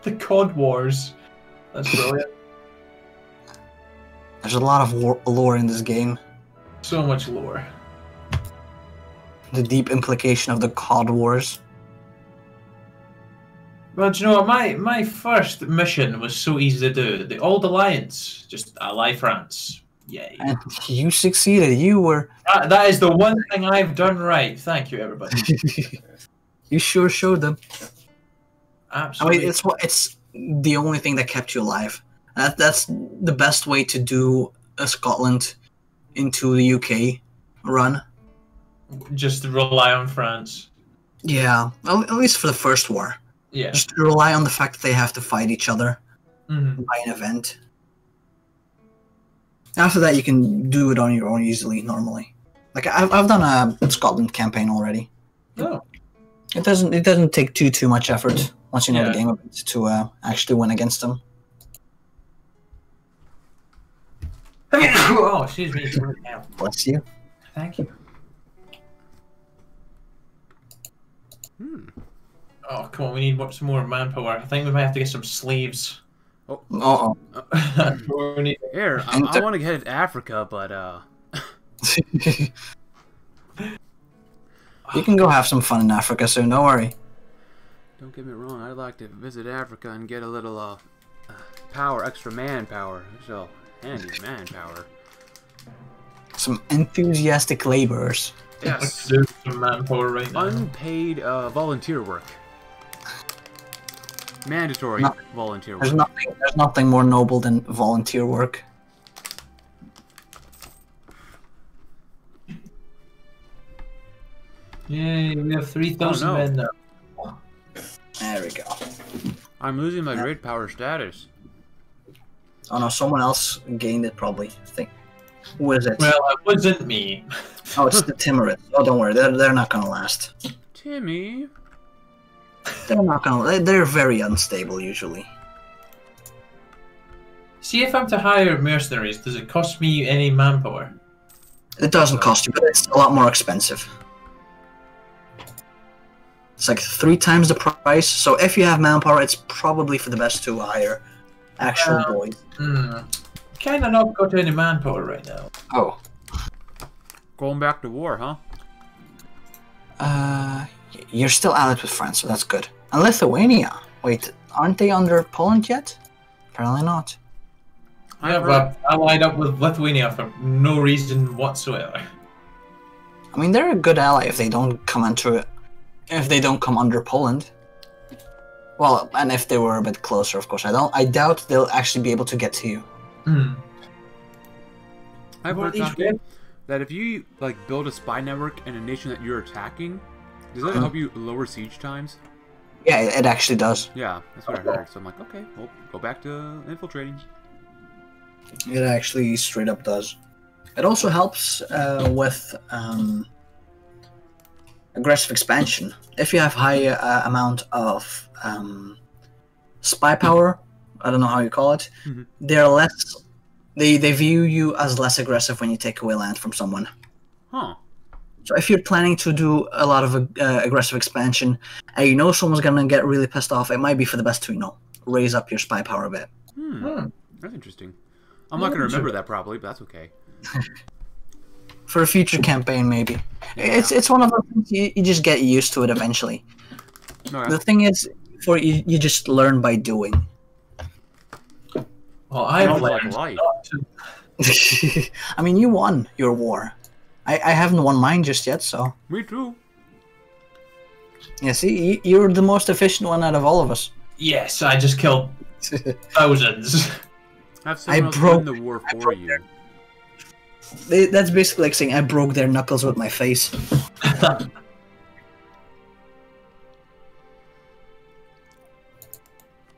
The Cod Wars. That's brilliant. There's a lot of war lore in this game. So much lore. The deep implication of the Cod Wars. Well, do you know what? My, my first mission was so easy to do. The Old Alliance. Just ally France. Yay. And you succeeded. You were... That, that is the one thing I've done right. Thank you, everybody. You sure showed them. Absolutely. I mean, it's it's the only thing that kept you alive. That that's the best way to do a Scotland into the U K run. Just rely on France. Yeah, at least for the first war. Yeah. Just rely on the fact that they have to fight each other mm-hmm. by an event. After that, you can do it on your own easily. Normally, like I've I've done a Scotland campaign already. Oh. It doesn't. It doesn't take too too much effort once you know yeah. the game of it to uh, actually win against them. Oh, excuse me. Bless you. Thank you. Hmm. Oh, come on. We need some more manpower. I think we might have to get some sleeves. Oh. Uh oh. Here, I, I want to head to Africa, but uh. You can go have some fun in Africa soon, don't worry. Don't get me wrong, I'd like to visit Africa and get a little, uh, power, extra manpower. So, handy manpower. Some enthusiastic laborers. Yes. There's some manpower right now. Unpaid, uh, volunteer work. Mandatory no, volunteer work. There's nothing, there's nothing more noble than volunteer work. Yay, we have three thousand oh, no. men now. There we go. I'm losing my yeah. great power status. Oh no, someone else gained it probably. I think. Who is it? Well, it wasn't me. Oh, it's the Timurids. Oh, don't worry, they're, they're not gonna last. Timmy? They're not gonna... They're very unstable, usually. See, if I'm to hire mercenaries, does it cost me any manpower? It doesn't cost you, but it's a lot more expensive. It's like three times the price, so if you have manpower, it's probably for the best to hire actual um, boys. Mm, kind of not got any manpower right now. Oh. Going back to war, huh? Uh, you're still allied with France, so that's good. And Lithuania. Wait, aren't they under Poland yet? Apparently not. Yeah, but I allied up with Lithuania for no reason whatsoever. I mean, they're a good ally if they don't come into it. If they don't come under Poland, well, and if they were a bit closer, of course, I don't. I doubt they'll actually be able to get to you. Mm. I've heard that if you like build a spy network in a nation that you're attacking, does that mm. help you lower siege times? Yeah, it actually does. Yeah, that's what I heard. So I'm like, okay, well, go back to infiltrating. It actually straight up does. It also helps uh, with. Um, Aggressive expansion. If you have high uh, amount of um, spy power, I don't know how you call it, mm-hmm. they're less. They they view you as less aggressive when you take away land from someone. Huh. So if you're planning to do a lot of uh, aggressive expansion, and you know someone's going to get really pissed off, it might be for the best to, you know, raise up your spy power a bit. Hmm. Hmm. That's interesting. I'm not going to remember that probably, but that's okay. For a future campaign, maybe. Yeah. It's it's one of those things, you, you just get used to it eventually. Right. The thing is, for you, you just learn by doing. Well, I've learned like to... I mean, you won your war. I, I haven't won mine just yet, so... Me too. Yeah, see, you, you're the most efficient one out of all of us. Yes, I just killed thousands. Have someone I else broke, win the war for you. Their... They, that's basically like saying I broke their knuckles with my face.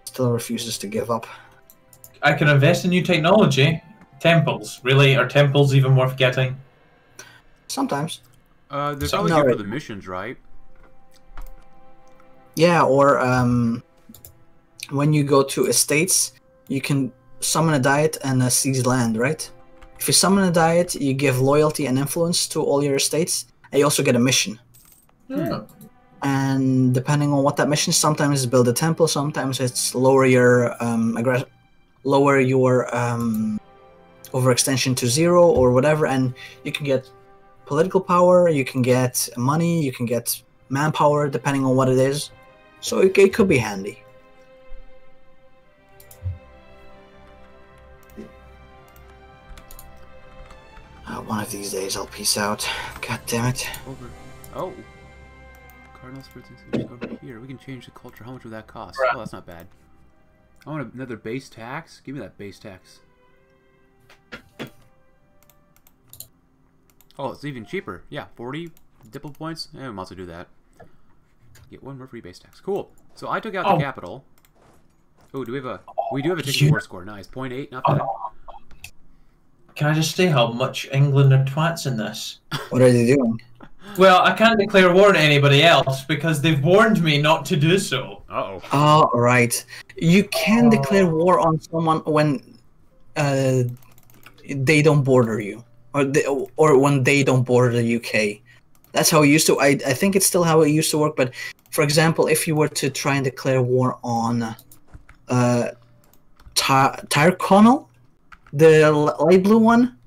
Still refuses to give up. I can invest in new technology. Temples, really? Are temples even worth getting? Sometimes. Uh, they're probably good for the missions, right? Yeah, or um, when you go to estates, you can summon a diet and uh, seize land, right? If you summon a diet, you give loyalty and influence to all your estates, and you also get a mission. Yeah. And depending on what that mission is, sometimes it's build a temple, sometimes it's lower your um, aggress lower your um, overextension to zero or whatever, and you can get political power, you can get money, you can get manpower, depending on what it is. So it, it could be handy. Uh, one of these days I'll peace out. God damn it. Over. Oh. Cardinal Spritz is over here. We can change the culture. How much would that cost? Right. Oh, that's not bad. I want another base tax. Give me that base tax. Oh, it's even cheaper. Yeah, forty diplo points. Eh, we might as well do that. Get one more free base tax. Cool. So I took out oh. the capital. Oh, do we have a... We do have a ticket war score. Nice. point eight. Not bad. Oh. Can I just say how much England are twats in this? What are they doing? Well, I can't declare war on anybody else because they've warned me not to do so. Uh-oh. Oh, right. You can oh. declare war on someone when uh, they don't border you. Or they, or when they don't border the U K. That's how it used to. I, I think it's still how it used to work. But, for example, if you were to try and declare war on uh, Tyrconnell, the light blue one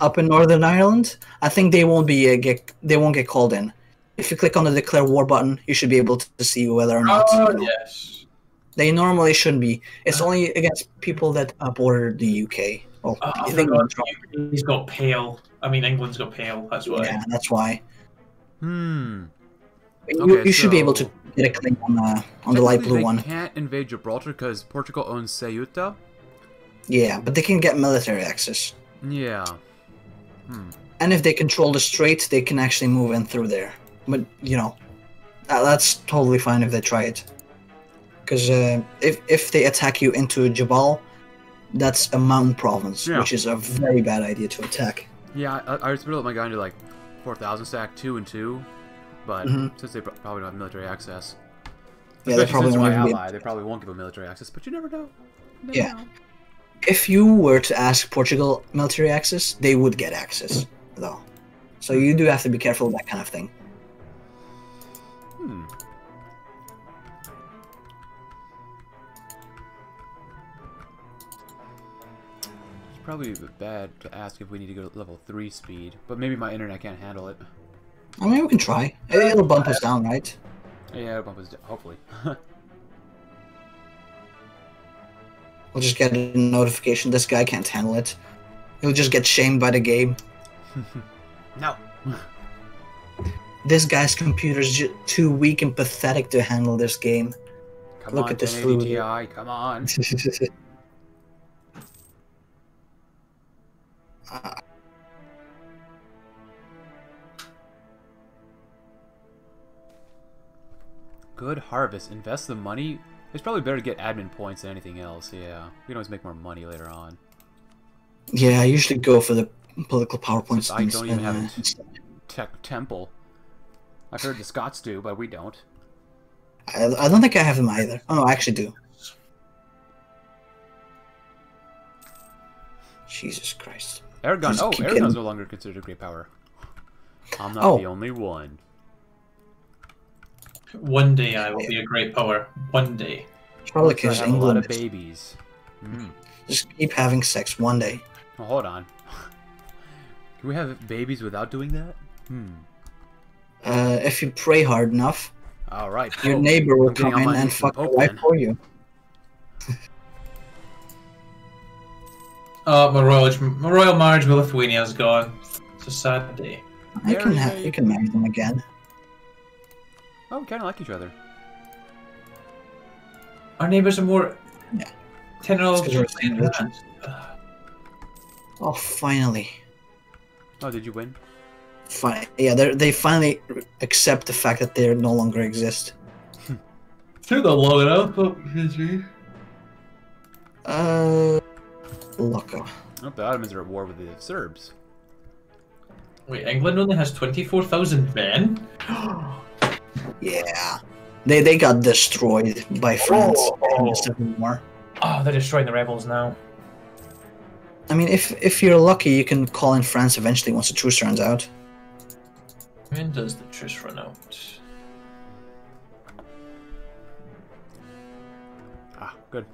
up in Northern Ireland, I think they won't be uh, get they won't get called in. If you click on the declare war button, you should be able to see whether or not. Oh, yes. They normally shouldn't be. It's only against people that uh, border the U K. Well, oh, I think he's got pale. I mean, England's got pale. That's why. Yeah, that's why. Hmm. You, okay, you should so... be able to get a click on uh, on the light blue they one. Can't invade Gibraltar because Portugal owns Ceuta. Yeah, but they can get military access. Yeah. Hmm. And if they control the strait, they can actually move in through there. But, you know, that, that's totally fine if they try it. Because uh, if, if they attack you into Jabal, that's a mountain province, yeah. which is a very bad idea to attack. Yeah, I, I was going to let my guy into, like, four thousand stack, two and two. But mm-hmm. since they probably don't have military access. Yeah, they probably, won't ally, they probably won't give them military access, but you never know. You never yeah. know. If you were to ask Portugal military access, they would get access, though. So you do have to be careful with that kind of thing. Hmm. It's probably bad to ask if we need to go to level three speed, but maybe my internet can't handle it. I mean, we can try. It'll bump us down, right? Yeah, it'll bump us down, hopefully. We'll just get a notification, this guy can't handle it. He'll just get shamed by the game. No. This guy's computer's just too weak and pathetic to handle this game. Come Look on, at this Ti, come on. uh. Good harvest, invest the money. It's probably better to get admin points than anything else, yeah. We can always make more money later on. Yeah, I usually go for the political power points. I don't even have a temple. I've heard the Scots do, but we don't. I, I don't think I have them either. Oh, no, I actually do. Jesus Christ. Aragon. Oh, Aragon's no longer considered a great power. I'm not oh. the only one. One day I will be a great power. One day. Probably because I have England a lot of babies. Mm. Just keep having sex one day. Oh, hold on. Can we have babies without doing that? Hmm. Uh, if you pray hard enough, all right, your neighbor will come in and fuck your wife for you. Oh, my royal, my royal marriage with Lithuania is gone. It's a sad day. You can, have, you can marry them again. Oh, we kind of like each other. Our neighbors are more... Yeah. ten year old Oh, finally. Oh, did you win? Fine. Yeah, they they finally accept the fact that they no longer exist. Took a long enough, but G G. Uh, Loco. Oh, the Ottomans are at war with the Serbs. Wait, England only has twenty-four thousand men? Yeah, they they got destroyed by France oh. in the Civil War. Oh, they're destroying the rebels now. I mean, if if you're lucky, you can call in France eventually once the truce runs out. When does the truce run out? Ah, good.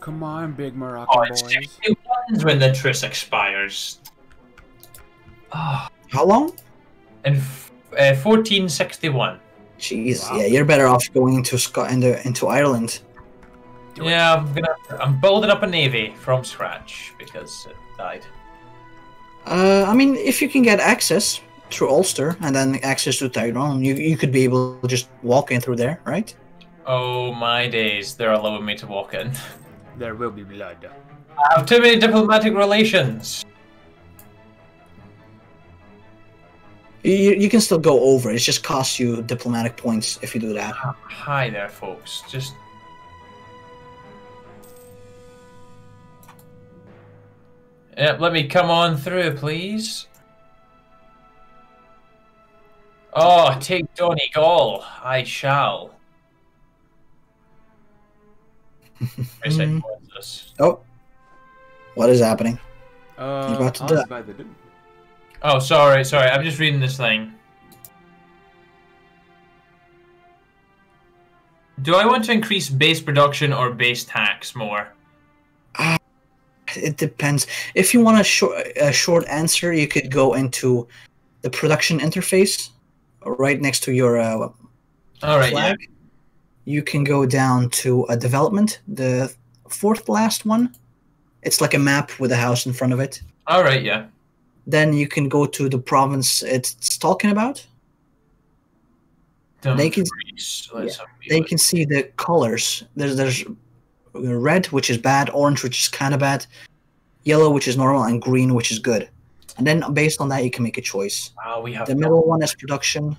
Come on, big Morocco oh, it's boys. sixty-one when the truce expires. Oh. How long? In uh, fourteen sixty-one. Jeez, wow. Yeah, you're better off going into Scotland, into Ireland. Do yeah, it. I'm gonna. I'm building up a navy from scratch because it died. Uh, I mean, if you can get access through Ulster and then access to Tyrone, you you could be able to just walk in through there, right? Oh my days! They're allowing me to walk in. There will be blood. I have too many diplomatic relations. You you can still go over. It just costs you diplomatic points if you do that. Hi there, folks. Just. Yep, let me come on through, please. Oh, take Donegal. I shall. Mm. Oh. What is happening? Uh, about to die. By the oh, sorry, sorry. I'm just reading this thing. Do I want to increase base production or base tax more? Uh It depends. If you want a short, a short answer, you could go into the production interface, right next to your uh, All right, flag. Yeah. You can go down to a development, the fourth last one. It's like a map with a house in front of it. All right, yeah. Then you can go to the province it's talking about. Dumfries. They can, yeah, they can see the colors. There's there's. Red, which is bad, orange, which is kind of bad, yellow, which is normal, and green, which is good. And then based on that, you can make a choice. Uh, we have the middle one is production,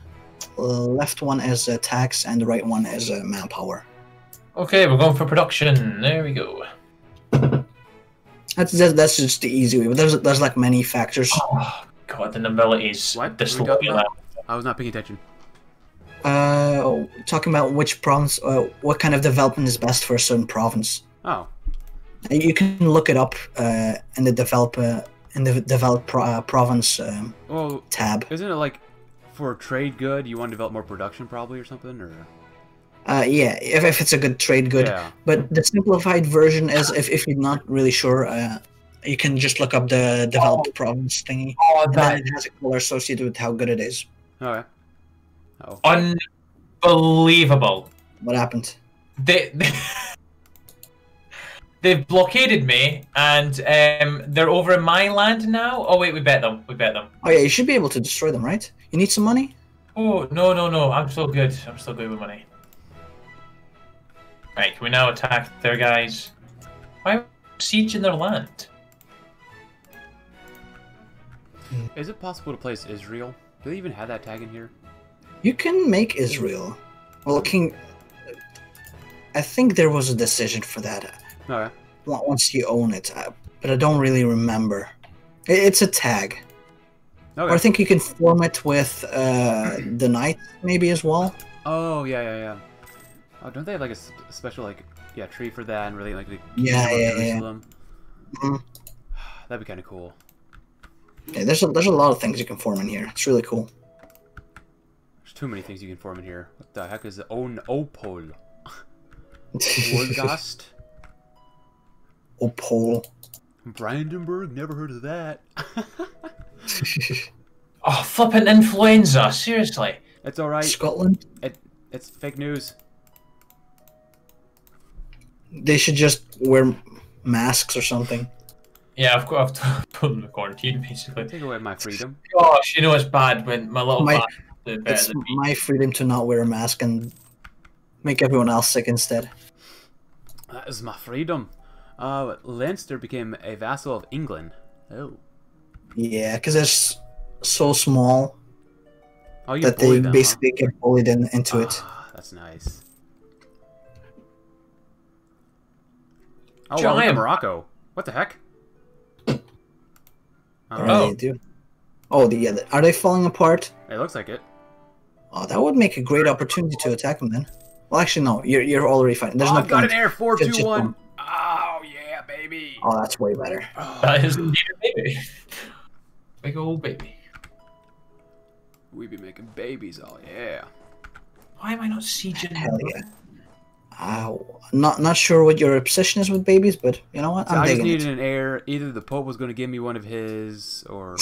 left one is uh, tax, and the right one is uh, manpower. Okay, we're going for production. There we go. That's that's, that's just the easy way, but there's, there's like many factors. Oh, God, the nobilities. What? This I was not paying attention. Uh, talking about which province, uh, what kind of development is best for a certain province. Oh. You can look it up uh, in the develop uh, in the develop pro uh, province um, well, tab. Isn't it like for a trade good, you want to develop more production probably or something, or? Uh, yeah, if, if it's a good trade good. Yeah. But the simplified version is if if you're not really sure. Uh, You can just look up the developed oh. province thingy, oh, and then it has a color associated with how good it is. Okay. Oh. Unbelievable! What happened? They, they they've blockaded me, and um, they're over in my land now. Oh wait, we bet them. We bet them. Oh yeah, you should be able to destroy them, right? You need some money. Oh no no no! I'm still good. I'm still good with money. Right, can we now attack their guys? Why are we sieging their land? Is it possible to place Israel? Do they even have that tag in here? You can make Israel. Well, King. I think there was a decision for that. Alright. Once you own it, I, but I don't really remember. It's a tag. Okay. Or I think you can form it with uh, the knight, maybe as well. Oh yeah, yeah, yeah. Oh, don't they have like a special like yeah tree for that and really like the yeah yeah yeah. Mm-hmm. That'd be kind of cool. Yeah, there's a, there's a lot of things you can form in here. It's really cool. There's too many things you can form in here. What the heck is the own opal? Wolgast? Opal. Brandenburg? Never heard of that. Oh, flipping influenza. Seriously. It's alright. Scotland? It, it's fake news. They should just wear masks or something. Yeah, I've got I've put them in quarantine basically. Take away my freedom. Gosh, you know it's bad when my little my, man. It's than my me. freedom to not wear a mask and make everyone else sick instead. That is my freedom. Uh, Leinster became a vassal of England. Oh. Yeah, because it's so small oh, that they them, basically huh? get bullied in, into oh, it. That's nice. Oh, Giant. Well, Morocco. What the heck? Right. Oh, do. oh the, yeah, the, are they falling apart? It looks like it. Oh, that would make a great opportunity to attack them then. Well, actually, no, you're you're already fine. There's oh, no I've got an air four two one. Oh yeah, baby. Oh, that's way better. Oh, that is indeed a baby. Big old baby. We be making babies, oh yeah. Why am I not sieging? Hell yeah. Uh, not not sure what your obsession is with babies, but you know what? So I'm I just needed it. an heir. Either the Pope was going to give me one of his, or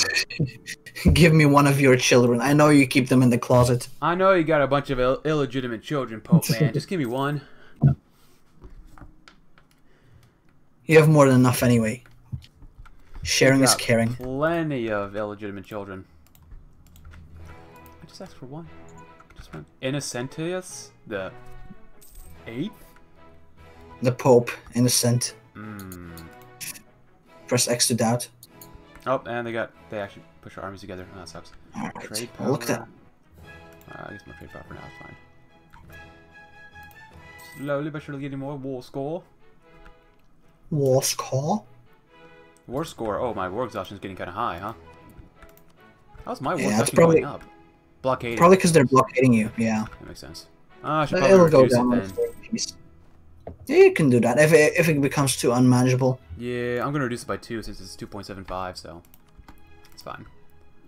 give me one of your children. I know you keep them in the closet. I know you got a bunch of Ill illegitimate children, Pope man. Just give me one. You have more than enough anyway. Sharing is caring. Plenty of illegitimate children. I just asked for one. Just one. Innocentius the. Eighth? The Pope, innocent. Mm. Press X to doubt. Oh, and they got they actually push our armies together. Oh, that sucks. All right. Trade power. Look at that. Uh, I guess my trade power for now is fine. Slowly but surely getting more war score. War score? War score. Oh, my war exhaustion is getting kind of high, huh? How's my war yeah, exhaustion probably, going up? Blockading. Probably because they're blockading you. Yeah. That makes sense. Ah, oh, it'll go down. It yeah, you can do that if it, if it becomes too unmanageable. Yeah, I'm gonna reduce it by two since it's two point seven five, so it's fine.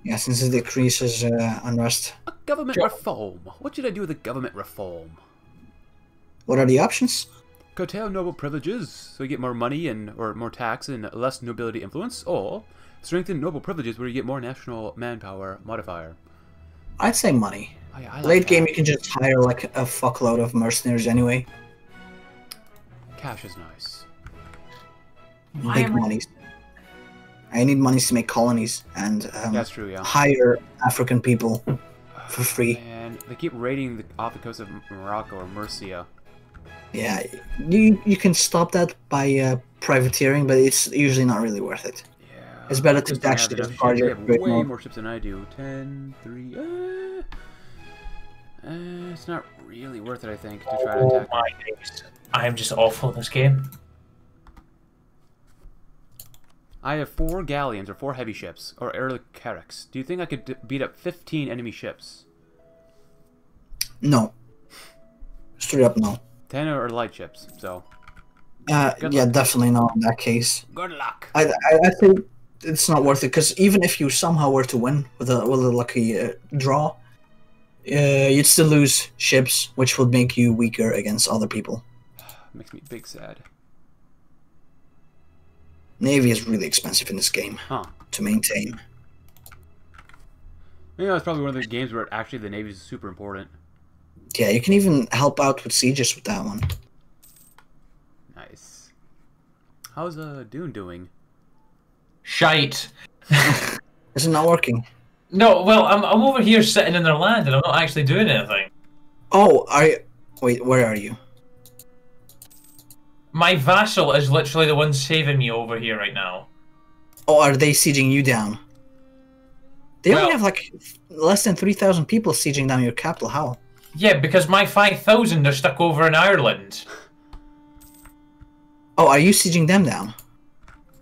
Yeah, since it decreases uh, unrest. A government sure. reform. What should I do with a government reform? What are the options? Curtail noble privileges, so you get more money and or more tax and less nobility influence, or strengthen noble privileges where you get more national manpower modifier. I'd say money. Oh, yeah, like Late that. game, you can just hire like a fuckload of mercenaries anyway. Cash is nice. Big monies. I... I need monies to make colonies and um, That's true, yeah. hire African people for free. And they keep raiding the, off the coast of Morocco or Murcia. Yeah, you you can stop that by uh, privateering, but it's usually not really worth it. Yeah, it's better to actually just guard your way more. more ships than I do. Ten, three. Uh... Uh, it's not really worth it, I think, to try to attack. Oh my goodness. I am just awful at this game. I have four galleons, or four heavy ships, or early carracks. Do you think I could d beat up fifteen enemy ships? No. Straight up, no. ten are light ships, so... Uh, yeah, luck. definitely not in that case. Good luck. I, I, I think it's not worth it, because even if you somehow were to win with a, with a lucky uh, draw... Uh, you'd still lose ships, which would make you weaker against other people. Makes me big sad. Navy is really expensive in this game huh. to maintain. You know, it's probably one of those games where actually the Navy is super important. Yeah, you can even help out with sieges with that one. Nice. How's uh, Dune doing? Shite. Is it not working? No, well, I'm I'm over here sitting in their land, and I'm not actually doing anything. Oh, are you... Wait, where are you? My vassal is literally the one saving me over here right now. Oh, are they sieging you down? They well, only have like less than three thousand people sieging down your capital. How? Yeah, because my five thousand are stuck over in Ireland. Oh, are you sieging them down?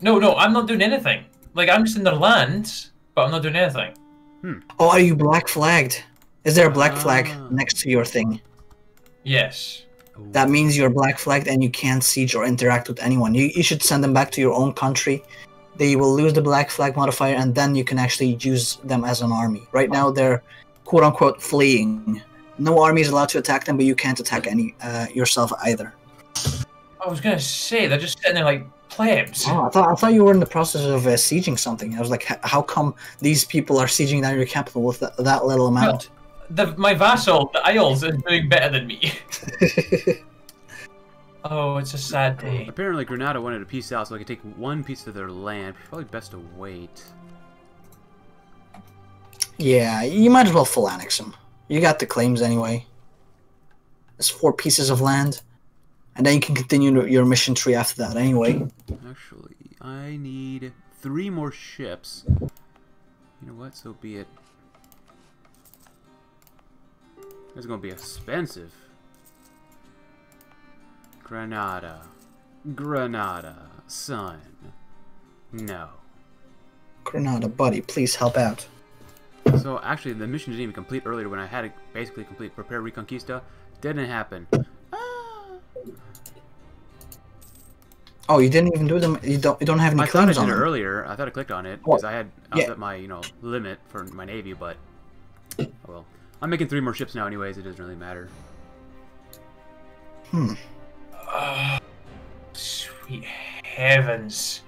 No, no, I'm not doing anything. Like I'm just in their land, but I'm not doing anything. Hmm. Oh, are you black flagged? Is there a black ah. flag next to your thing? Yes. Ooh. That means you're black flagged and you can't siege or interact with anyone. You, you should send them back to your own country they will lose the black flag modifier, and then you can actually use them as an army. Right now, they're quote-unquote fleeing. No army is allowed to attack them, but you can't attack any uh, yourself either. I was going to say, they're just sitting there like plebs. Oh, I, thought, I thought you were in the process of uh, sieging something. I was like, how come these people are sieging down your capital with th that little amount? The, the, my vassal, the Isles, is doing better than me. Oh, it's a sad day. Apparently Granada wanted a piece out so I could take one piece of their land. Probably best to wait. Yeah, you might as well full annex them. You got the claims anyway. That's four pieces of land. And then you can continue your mission tree after that anyway. Actually, I need three more ships. You know what? So be it. That's going to be expensive. Granada. Granada, son. No. Granada, buddy, please help out. So, actually, the mission didn't even complete earlier when I had it basically complete. Prepare Reconquista. Didn't happen. Ah. Oh, you didn't even do them? You don't, you don't have any claims on it? I thought I did it earlier. I thought I clicked on it because I had I was yeah. at my, you know, limit for my navy, but... Oh, well. I'm making three more ships now anyways. It doesn't really matter. Hmm. Oh, sweet heavens.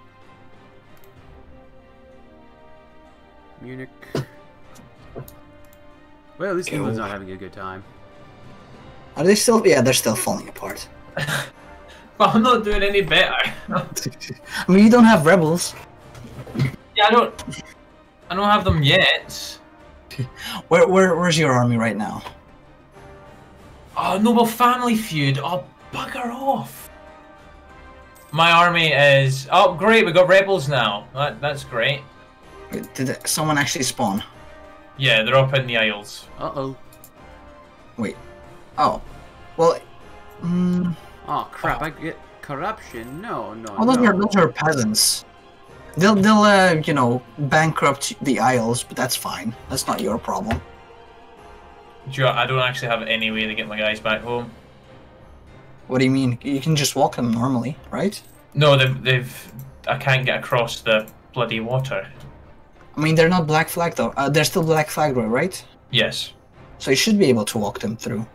Munich. Well, at least England's not having a good time. Are they still? Yeah, they're still falling apart. Well, I'm not doing any better. I mean, you don't have rebels. Yeah, I don't. I don't have them yet. Where, where, where's your army right now? Oh, noble family feud. Oh. Bugger off! My army is... Oh, great, we got rebels now. That, that's great. Did someone actually spawn? Yeah, they're up in the Isles. Uh-oh. Wait. Oh. Well... Um... Oh, crap, oh. I get corruption. No, no, oh, those no. Are, those are peasants. They'll, they'll uh, you know, bankrupt the Isles, but that's fine. That's not your problem. Do you, I don't actually have any way to get my guys back home. What do you mean? You can just walk them normally, right? No, they've, they've... I can't get across the bloody water. I mean, they're not black flag though. Uh, they're still black flag, right? Yes. So you should be able to walk them through.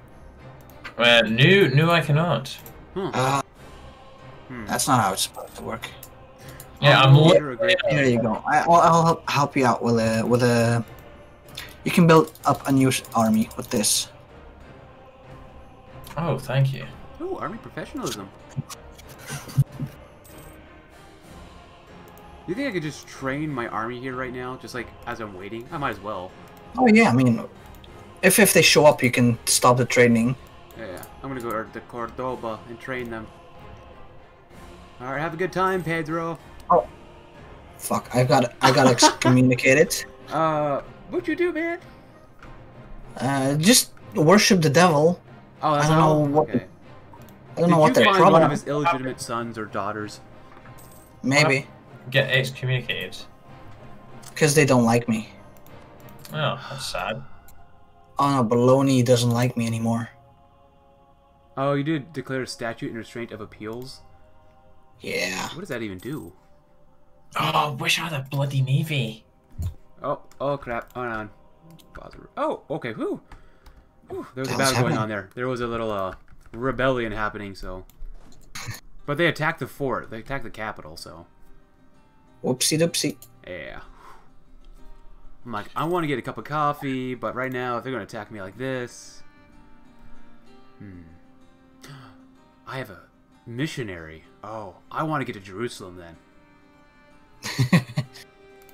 Uh, no, no I cannot. Hmm. Uh, hmm. That's not how it's supposed to work. Yeah, um, I'm... Here yeah, yeah, you go. I, I'll, I'll help you out with a... With a... You can build up a new army with this. Oh, thank you. Ooh, army professionalism. You think I could just train my army here right now, just like as I'm waiting? I might as well. Oh yeah, I mean, if if they show up, you can stop the training. Yeah, yeah. I'm gonna go to Cordoba and train them. All right, have a good time, Pedro. Oh, fuck! I got I got excommunicated. Uh, what'd you do, man? Uh, just worship the devil. Oh, that's I don't know what. Okay. I don't Did know what you find problem. One of his illegitimate sons or daughters? Maybe. Get excommunicated. Because they don't like me. Oh, that's sad. Oh no, Baloney doesn't like me anymore. Oh, you did declare a statute and restraint of appeals? Yeah. What does that even do? Oh, I wish I had a bloody navy. Oh, oh crap. Hold on. Oh, okay, whew. Whew. There was that a battle was going happening. on there. There was a little, uh... rebellion happening, so. But they attacked the fort. They attacked the capital, so. Whoopsie doopsie. Yeah. I'm like, I want to get a cup of coffee, but right now, if they're going to attack me like this. Hmm. I have a missionary. Oh, I want to get to Jerusalem then.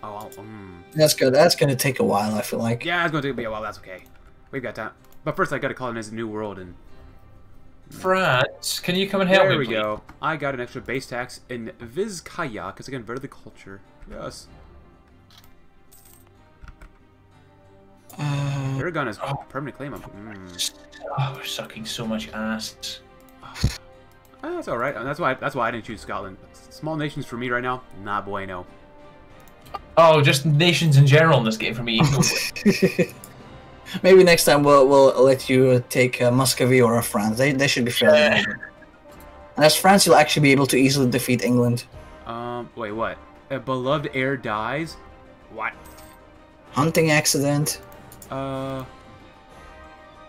oh, um. That's good. That's going to take a while, I feel like. Yeah, it's going to take me a while. That's okay. We've got time. But first, I got to colonize a new world and. France, can you come and help there me? There we go. I got an extra base tax in Vizcaya because I converted the culture. Yes. Uh, Aragon is oh, permanent claim. Mm. Oh, we're sucking so much ass. Oh, that's all right. That's why. That's why I didn't choose Scotland. Small nations for me right now, not bueno. Oh, just nations in general in this game for me. Maybe next time we'll we'll let you take a Muscovy or a France. They they should be fairly. Yeah. And as France, you'll actually be able to easily defeat England. Um, wait, what? a beloved heir dies? What? Hunting accident. Uh.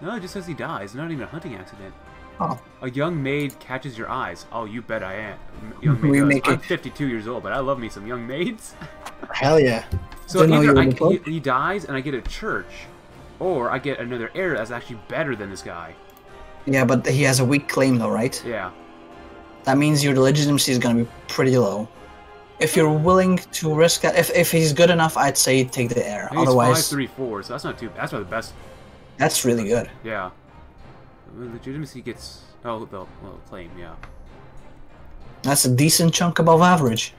No, it just says he dies. Not even a hunting accident. Oh. A young maid catches your eyes. Oh, you bet I am. Young maid we does. Make I'm it. fifty-two years old, but I love me some young maids. Hell yeah. So either I, he, he dies and I get a church, or I get another heir that's actually better than this guy. Yeah, but he has a weak claim though, right? Yeah. That means your legitimacy is going to be pretty low. If you're willing to risk that, if, if he's good enough, I'd say take the heir. And otherwise, he's five three four, so that's not too. That's not the best. That's really good. Yeah. Legitimacy gets oh the well, claim yeah. That's a decent chunk above average.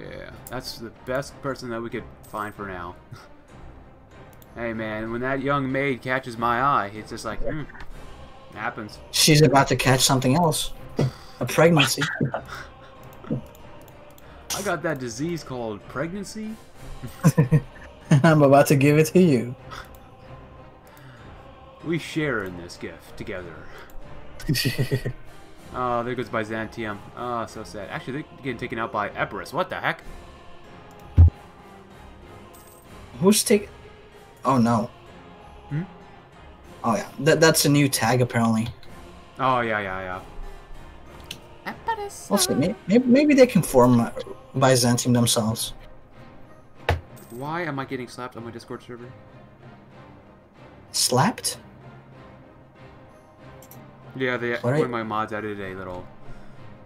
Yeah, that's the best person that we could find for now. Hey man, when that young maid catches my eye, it's just like mm, it happens. She's about to catch something else, a pregnancy. I got that disease called pregnancy. I'm about to give it to you. We share in this gift together. Oh, there goes Byzantium. Oh, so sad. Actually, they're getting taken out by Epirus. What the heck? Who's taking... Oh, no. Hmm? Oh, yeah. That, that's a new tag, apparently. Oh, yeah, yeah, yeah. Epirus. We'll see. Maybe, maybe they can form Byzantium themselves. Why am I getting slapped on my Discord server? Slapped? Yeah, they, one of my mods added a little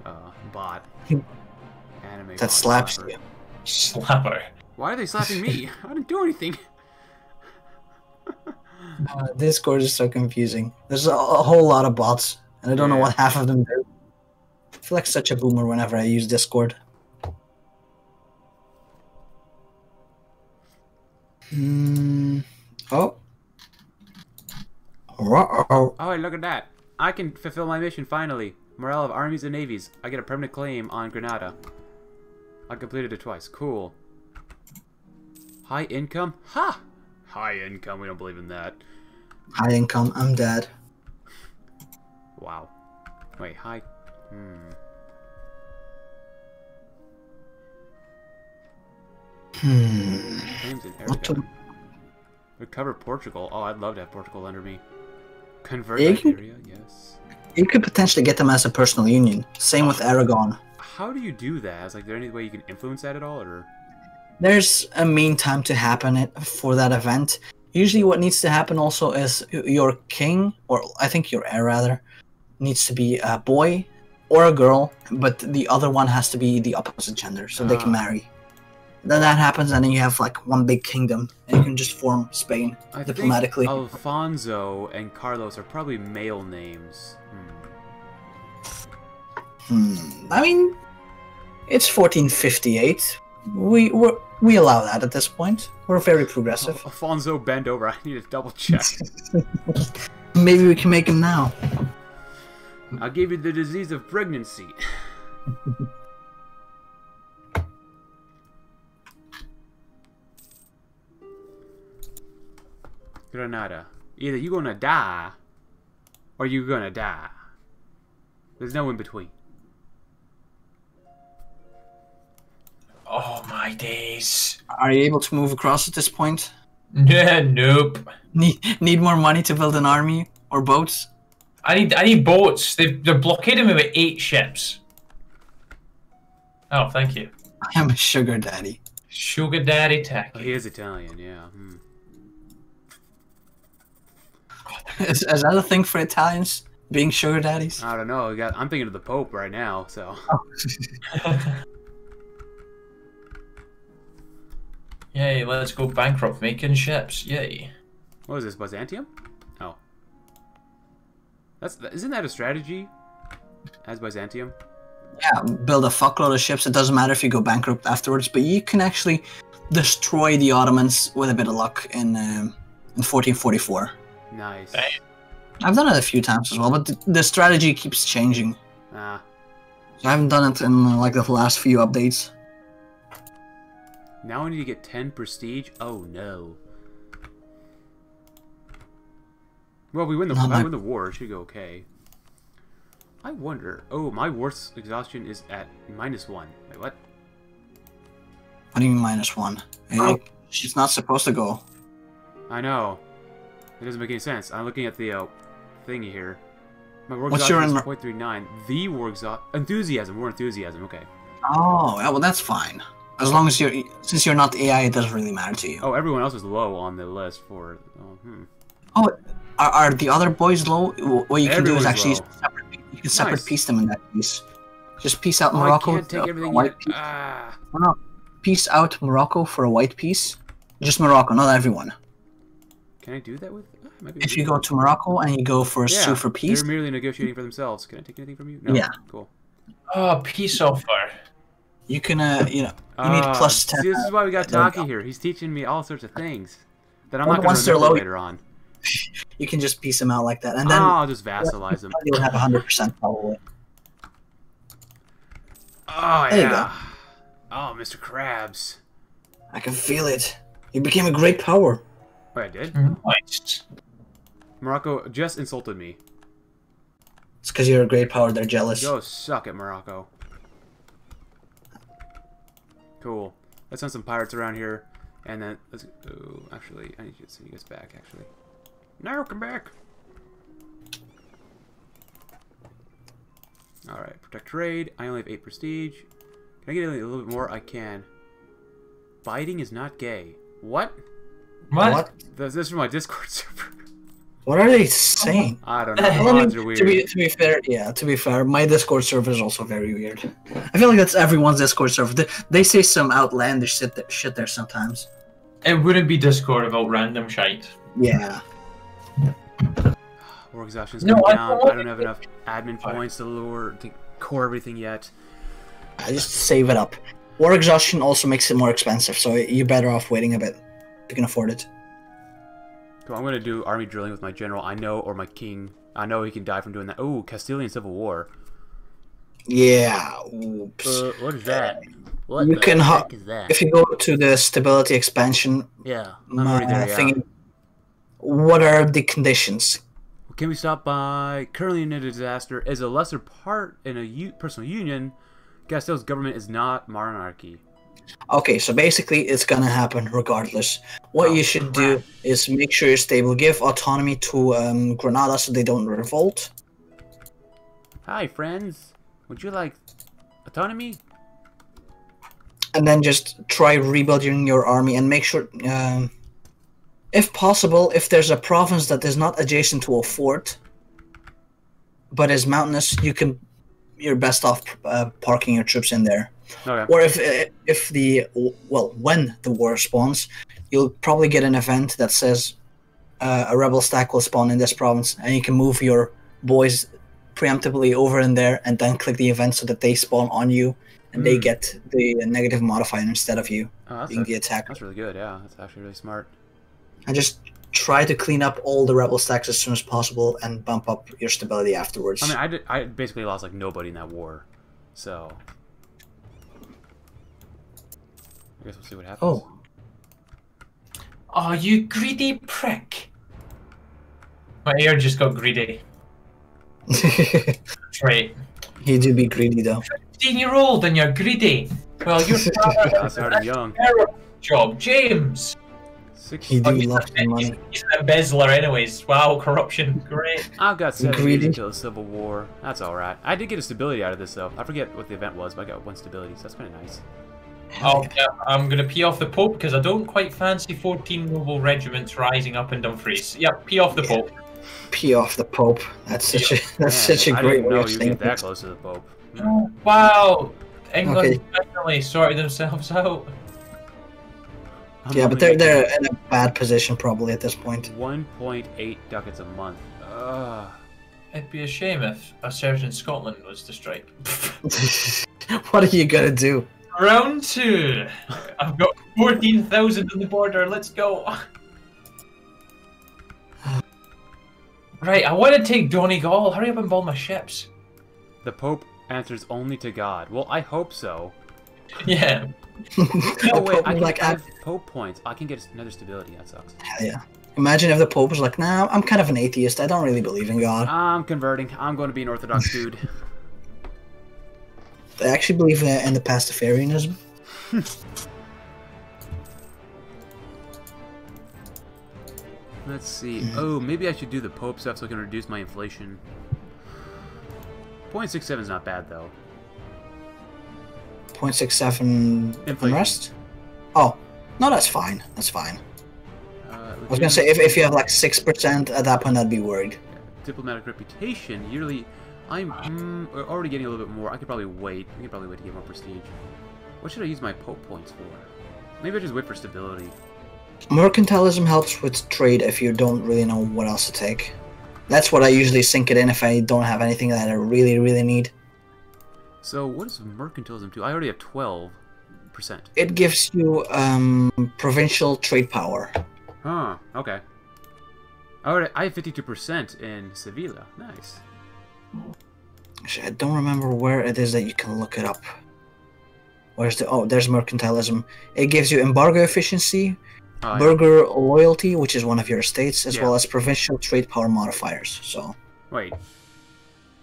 uh, bot. Anime that slaps you. Slapper. Why are they slapping me? I didn't do anything. uh, Discord is so confusing. There's a, a whole lot of bots, and I don't yeah. know what half of them do. I feel like such a boomer whenever I use Discord. Mm. Oh. Uh-oh. Oh, look at that. I can fulfill my mission, finally. Morale of armies and navies. I get a permanent claim on Granada. I completed it twice. Cool. High income? Ha! High income, we don't believe in that. High income, I'm dead. Wow. Wait, high... Hmm. Hmm. Claims in Aragon. Recover Portugal? Oh, I'd love to have Portugal under me. Convert Iberia, yes. You could potentially get them as a personal union. Same oh. with Aragon. How do you do that? Is, like, there any way you can influence that at all, or? There's a mean time to happen it for that event. Usually, what needs to happen also is your king, or I think your heir rather, needs to be a boy or a girl, but the other one has to be the opposite gender, so uh. they can marry. Then that happens, and then you have like one big kingdom, and you can just form Spain I diplomatically. Think Alfonso and Carlos are probably male names. Hmm. Hmm. I mean, it's fourteen fifty-eight. We we're, we allow that at this point. We're very progressive. Al Alfonso, bend over. I need to double check. Maybe we can make him now. I'll give you the disease of pregnancy. Granada. Either you're gonna die, or you're gonna die. There's no in between. Oh my days. Are you able to move across at this point? Yeah, nope. Need, need more money to build an army? Or boats? I need I need boats. They've, they're blockading me with eight ships. Oh, thank you. I am a sugar daddy. Sugar daddy Takkie. Oh, he is Italian, yeah. Hmm. Is, is that a thing for Italians? Being sugar daddies? I don't know. Got, I'm thinking of the Pope right now, so... Oh. Yay, let's go bankrupt making ships. Yay. What is this, Byzantium? Oh. That's, isn't that a strategy? As Byzantium? Yeah, build a fuckload of ships. It doesn't matter if you go bankrupt afterwards, but you can actually destroy the Ottomans with a bit of luck in, um, in fourteen forty-four. Nice. I've done it a few times as well, but the, the strategy keeps changing. Ah. So I haven't done it in like the last few updates. Now I need to get ten prestige. Oh no. Well, we win the I win the war. It should go okay. I wonder. Oh, my war exhaustion is at minus one. Wait, what? What do you mean minus one? It, she's not supposed to go. I know. It doesn't make any sense. I'm looking at the uh, thingy here. My war exhaustion is point three nine. The war exhaustion... Enthusiasm. War enthusiasm. Okay. Oh, well, that's fine. As long as you're... Since you're not A I, it doesn't really matter to you. Oh, everyone else is low on the list for... Oh, hmm. oh are, are the other boys low? What you can Everyone's do is actually... Separate, you can separate nice. piece them in that piece. Just piece out oh, Morocco. I can't take everything white piece. Ah. No, piece out Morocco for a white piece. Just Morocco, not everyone. Can I do that with? Oh, maybe if you go to Morocco and you go for a yeah, sue for peace, they're merely negotiating for themselves. Can I take anything from you? No. Yeah. Cool. Oh, peace offer. You can, uh, you know, you uh, need plus ten. See, this is why we got Takkie here. He's teaching me all sorts of things that I'm well, not going to remember later on. You can just piece them out like that, and then oh, I'll just vassalize them. You'll have one hundred percent probably. Oh there yeah. Oh, Mister Krabs. I can feel it. You became a great power. Wait, I did? Nice. Morocco just insulted me. It's because you're a great power, they're jealous. Go suck it, Morocco. Cool. Let's send some pirates around here. And then, let's... Oh, actually, I need to send you guys back, actually. No, come back! Alright, protect trade. I only have eight prestige. Can I get a little bit more? I can. Biting is not gay. What? What? what? This is from my Discord server. What are they saying? I don't know. The odds are weird. To be, to be fair, yeah, to be fair, my Discord server is also very weird. I feel like that's everyone's Discord server. They, they say some outlandish shit, that, shit there sometimes. It wouldn't be Discord about random shite. Yeah. War exhaustion's going no, down. I don't, I don't have enough admin points to lower to core everything yet. I just save it up. War exhaustion also makes it more expensive, so you're better off waiting a bit. You can afford it. Cool, I'm gonna do army drilling with my general. I know, or my king. I know he can die from doing that. Oh, Castilian Civil War. Yeah. Oops. Uh, what is that? What you the can heck is that? If you go to the stability expansion. Yeah. My thing. What are the conditions? Can we stop by? Currently in a disaster, is a lesser part in a u personal union. Castile's government is not monarchy. Okay, so basically it's gonna happen regardless. What oh, you should crap. do is make sure you're stable. Give autonomy to um, Granada so they don't revolt. Hi friends, would you like autonomy? And then just try rebuilding your army and make sure, um, if possible, if there's a province that is not adjacent to a fort, but is mountainous, you can. You're best off uh, parking your troops in there. Okay. Or if if the well, when the war spawns, you'll probably get an event that says uh, a rebel stack will spawn in this province, and you can move your boys preemptively over in there, and then click the event so that they spawn on you, and mm. they get the negative modifier instead of you oh, being a, the attacker. That's really good. Yeah, that's actually really smart. And just try to clean up all the rebel stacks as soon as possible, and bump up your stability afterwards. I mean, I did, I basically lost like nobody in that war, so. I guess we'll see what happens. Oh. Oh, you greedy prick! My ear just got greedy. That's right. You do be greedy, though. fifteen year old and you're greedy! Well, you're that's hard young. Job, James! He oh, do love the money. He's an embezzler anyways. Wow, corruption. Great. I've got seven years until the Civil War. That's alright. I did get a stability out of this, though. I forget what the event was, but I got one stability, so that's kind of nice. Oh, yeah. I'm going to pee off the Pope because I don't quite fancy fourteen noble regiments rising up in Dumfries. Yeah, pee off the Pope. Pee off the Pope. That's such a, that's Man, such a great way of saying it. I didn't know you get that close to the Pope. Oh, wow. England okay. finally sorted themselves out. I'm yeah, but they're, they're in a bad position probably at this point. one point eight ducats a month. Ugh. It'd be a shame if a surge in Scotland was to strike. What are you going to do? Round two! I've got fourteen thousand on the border, let's go! Right, I want to take Donegal, hurry up and build my ships. The Pope answers only to God. Well, I hope so. Yeah. No way, I can like, have I... Pope points. I can get another stability, that sucks. Hell yeah. Imagine if the Pope was like, nah, I'm kind of an atheist, I don't really believe in God. I'm converting, I'm going to be an Orthodox dude. I actually believe in the Pastafarianism. Let's see. Oh, maybe I should do the Pope stuff so I can reduce my inflation. zero point six seven is not bad, though. zero point six seven inflation. Oh, no, that's fine. That's fine. Uh, I was going to say, if, if you have like six percent, at that point, I'd be worried. Yeah. Diplomatic reputation. Yearly. I'm mm, we're already getting a little bit more. I could probably wait. I could probably wait to get more prestige. What should I use my Pope points for? Maybe I just wait for stability. Mercantilism helps with trade if you don't really know what else to take. That's what I usually sink it in if I don't have anything that I really, really need. So what does mercantilism do? I already have twelve percent. It gives you um, provincial trade power. Huh, okay. Alright, I have fifty-two percent in Sevilla. Nice. Actually, I don't remember where it is that you can look it up. Where's the... Oh, there's mercantilism. It gives you embargo efficiency, oh, burgher yeah. loyalty, which is one of your estates, as yeah. well as provincial trade power modifiers, so... Wait.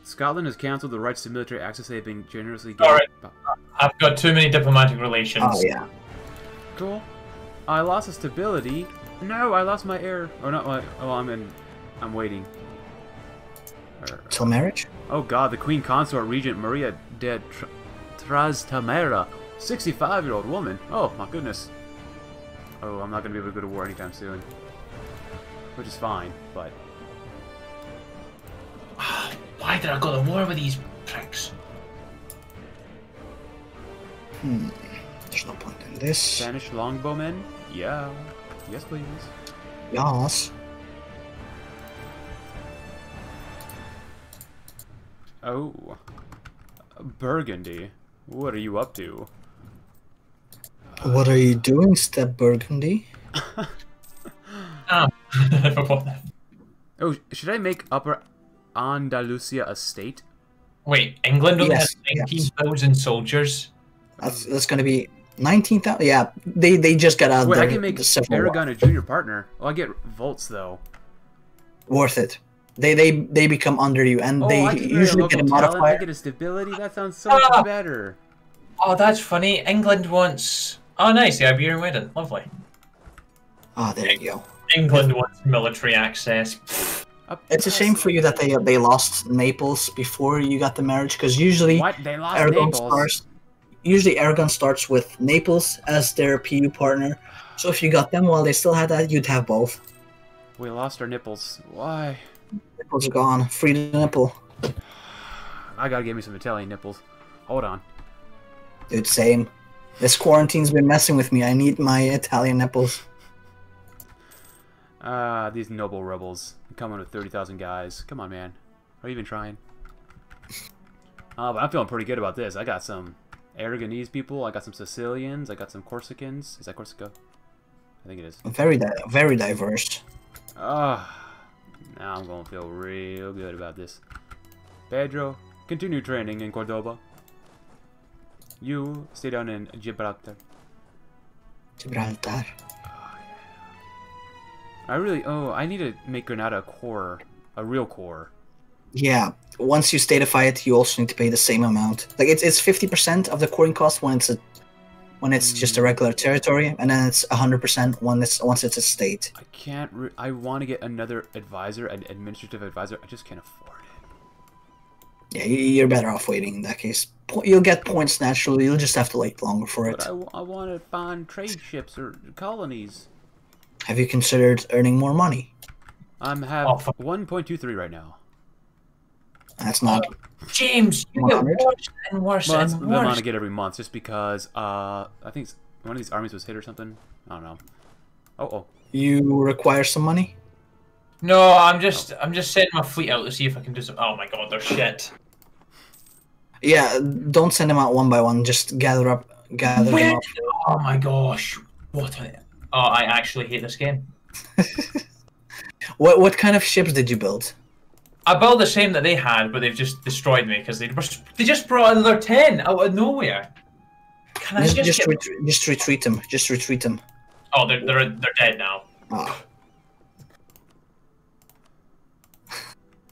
Scotland has cancelled the rights to military access they have been generously given. Alright, I've got too many diplomatic relations. Oh, yeah. Cool. I lost the stability. No, I lost my heir. Or not, oh, I'm in... I'm waiting. Till marriage? Oh god, the Queen Consort Regent Maria de Tra Trastamera, sixty-five-year-old woman. Oh my goodness. Oh, I'm not going to be able to go to war anytime soon. Which is fine, but... Why did I go to war with these pricks? Hmm, there's no point in this. Spanish longbowmen? Yeah. Yes, please. Yes. Oh, Burgundy, what are you up to? What are you doing, Step Burgundy? Oh. Oh, should I make Upper Andalusia a state? Wait, England only yes, has nineteen thousand yes. soldiers? That's, that's going to be nineteen thousand? Yeah, they, they just got out Wait, there. I can make Aragon a junior partner. Oh, I get volts, though. Worth it. They they they become under you, and oh, they I usually get a modifier. I get a stability. That sounds so ah. much better. Oh, that's funny. England wants. Oh, nice. The Iberian wedding. Lovely. Ah, oh, there you go. England wants military access. It's a shame for you that they they lost Naples before you got the marriage, because usually what? They lost Aragon Naples. starts. Usually Aragon starts with Naples as their P U partner. So if you got them while they still had that, you'd have both. We lost our nipples. Why? Nipples are gone. Free the nipple. I gotta get me some Italian nipples. Hold on. Dude, same. This quarantine's been messing with me. I need my Italian nipples. Ah, uh, these noble rebels. Coming with thirty thousand guys. Come on, man. Are you even trying? Uh, but I'm feeling pretty good about this. I got some Aragonese people. I got some Sicilians. I got some Corsicans. Is that Corsica? I think it is. Very, di very diverse. Ah. Uh, Now I'm gonna feel real good about this. Pedro, continue training in Cordoba. You stay down in Gibraltar. Gibraltar. Oh, yeah. I really. Oh, I need to make Granada a core, a real core. Yeah. Once you stateify it, you also need to pay the same amount. Like it's it's fifty percent of the coring cost when it's a, when it's just a regular territory, and then it's one hundred percent when it's, once it's a state. I can't... Re I want to get another advisor, an administrative advisor. I just can't afford it. Yeah, you're better off waiting in that case. You'll get points naturally. You'll just have to wait longer for it. But I, I want to find trade ships or colonies. Have you considered earning more money? I'm have oh, one point two three right now. That's not... James, you get worse and worse well, and worse. Well, I'm gonna get every month just because uh, I think one of these armies was hit or something. I don't know. Oh, oh. You require some money? No, I'm just oh. I'm just sending my fleet out to see if I can do some. Oh my god, they're shit. Yeah, don't send them out one by one. Just gather up, gather Where? them up. Oh my gosh, what? A... Oh, I actually hate this game. What what kind of ships did you build? I built the same that they had, but they've just destroyed me because they they just brought another ten out of nowhere. Can I just just, get... retreat, just retreat them? Just retreat them. Oh, they're they're they're dead now. Oh.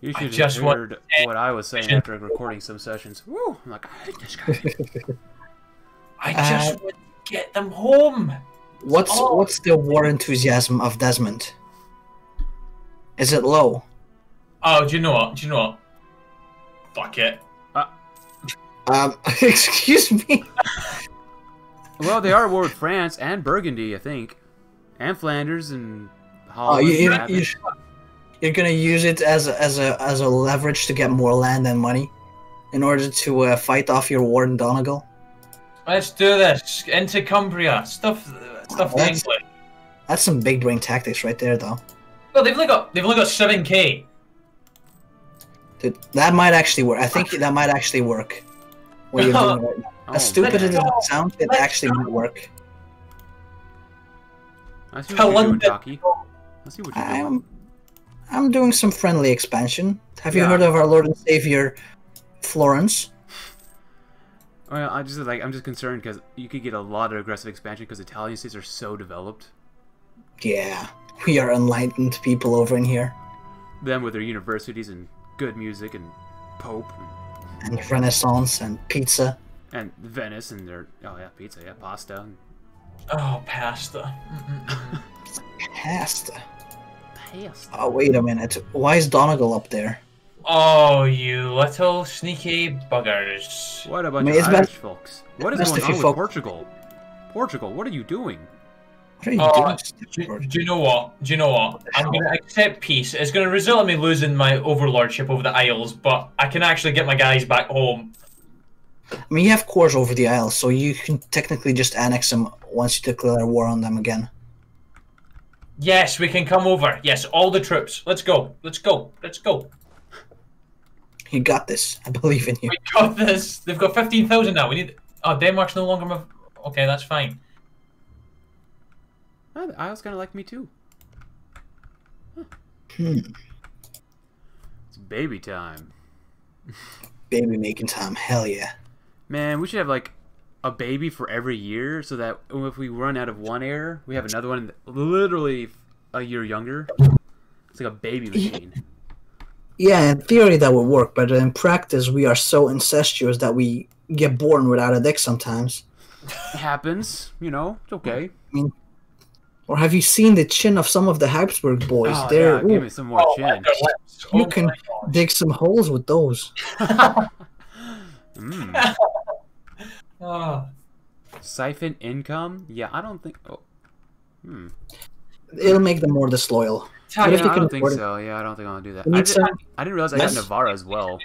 You should I have just heard what I was saying after recording some sessions. Woo! I'm like, I hate this guy. I just uh, want to get them home. What's oh. what's the war enthusiasm of Desmond? Is it low? Oh, do you know what? Do you know what? Fuck it. Uh, um, excuse me. Well, they are at war with France and Burgundy, I think, and Flanders and Holland. Oh, you, and you, you, you're gonna use it as a, as a as a leverage to get more land and money, in order to uh, fight off your war in Donegal. Let's do this into Cumbria. Stuff, stuff oh, that's, England. That's some big brain tactics right there, though. No, they've only got they've only got seven k. Dude, that might actually work. I think that might actually work. What you're doing right now. Oh, as stupid as it sounds, it let's actually go. might work. I see what you're doing, Takkie. I see what you're I'm, doing. I'm doing some friendly expansion. Have yeah. you heard of our Lord and Savior, Florence? Well, I just like I'm just concerned because you could get a lot of aggressive expansion because Italian states are so developed. Yeah, we are enlightened people over in here. Them with their universities and good music and Pope and, and Renaissance and pizza. And Venice and their oh yeah pizza yeah pasta and... oh pasta pasta pasta oh wait a minute, why is Donegal up there? Oh, you little sneaky buggers! What about I mean, Irish folks? What is going on with folk. Portugal? Portugal, what are you doing? What are you uh, doing? Do, do you know what? Do you know what? I'm going to accept peace. It's going to result in me losing my overlordship over the Isles, but I can actually get my guys back home. I mean, you have cores over the Isles, so you can technically just annex them once you declare war on them again. Yes, we can come over. Yes, all the troops. Let's go. Let's go. Let's go. You got this. I believe in you. We got this. They've got fifteen thousand now. We need... Oh, Denmark's no longer... My... Okay, that's fine. Oh, the Isles kind of like me too. Huh. Hmm. It's baby time. Baby making time. Hell yeah. Man, we should have like a baby for every year so that if we run out of one heir, we have another one literally a year younger. It's like a baby machine. Yeah, in theory that would work, but in practice we are so incestuous that we get born without a dick sometimes. It happens, you know, it's okay. I mean, or have you seen the chin of some of the Habsburg boys? Oh, there, yeah, give me some more oh, chin. You oh, can dig some holes with those. mm. oh. Siphon income? Yeah, I don't think... Oh. Hmm. It'll make them more disloyal. I, mean, I don't think so. It. Yeah, I don't think I'll do that. I, did, I, I didn't realize I got Navarra as well.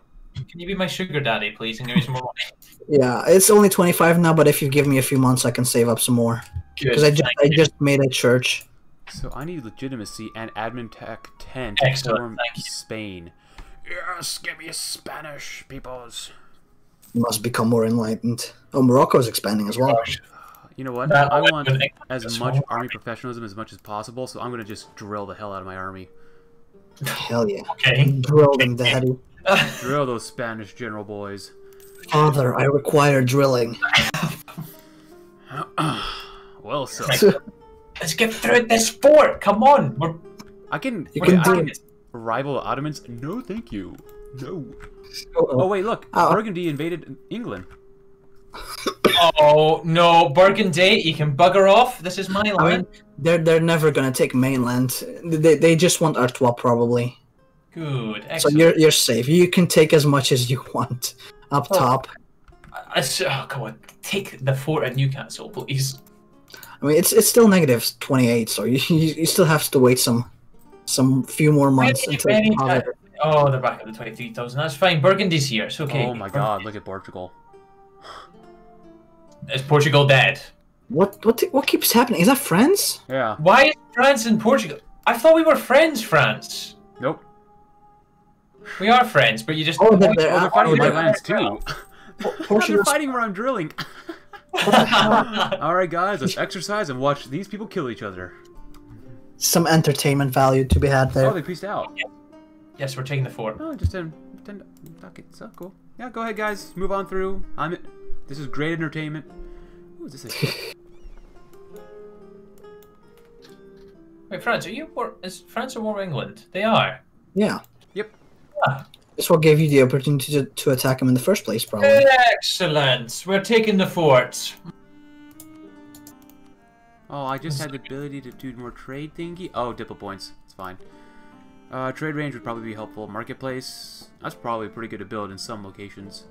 Can you be my sugar daddy, please? And give me some more money. Yeah, it's only twenty-five now, but if you give me a few months, I can save up some more. Because I just I you. just made a church. So I need legitimacy and admin tech ten to Excellent. form Spain. Yes, give me Spanish, peoples. You must become more enlightened. Oh, Morocco is expanding as well. You know what? I want as much army professionalism as much as possible, so I'm going to just drill the hell out of my army. Hell yeah. Okay. Drill them, daddy. Drill those Spanish general boys. Father, I require drilling. Well, so... Let's get through this fort! Come on! We're... I can, you can, I can rival the Ottomans? No, thank you. No. Uh-oh. Oh, wait, look. Uh-oh. Burgundy invaded England. Oh no, Burgundy! You can bugger off. This is my land. I mean, they're they're never gonna take mainland. They they just want Artois probably. Good. Excellent. So you're you're safe. You can take as much as you want up oh. top. I, I, oh come on, take the fort at Newcastle, please. I mean, it's it's still negative twenty-eight, so you you still have to wait some some few more months until. It oh, they're back at the twenty-three thousand. That's fine. Burgundy's here. It's okay. Oh my Burgundy. God! Look at Portugal. Is Portugal dead? What what what keeps happening? Is that France? Yeah. Why is France and Portugal? I thought we were friends, France. Nope. We are friends, but you just. Oh, they're, they're, oh, they're fighting my lands too. Portugal fighting where I'm drilling. All right, guys, let's exercise and watch these people kill each other. Some entertainment value to be had there. Oh, they peaced out. Yeah. Yes, we're taking the fort. Oh, just ten, ten. Okay, so cool. Yeah, go ahead, guys. Move on through. I'm. This is great entertainment. Ooh, is this a... Wait, France, are you war... Is France at war with England? They are. Yeah. Yep. Yeah. This what gave you the opportunity to, to attack them in the first place, probably. Excellent. We're taking the fort. Oh, I just had the ability to do more trade thingy. Oh, diplo points. It's fine. Uh, trade range would probably be helpful. Marketplace, that's probably pretty good to build in some locations.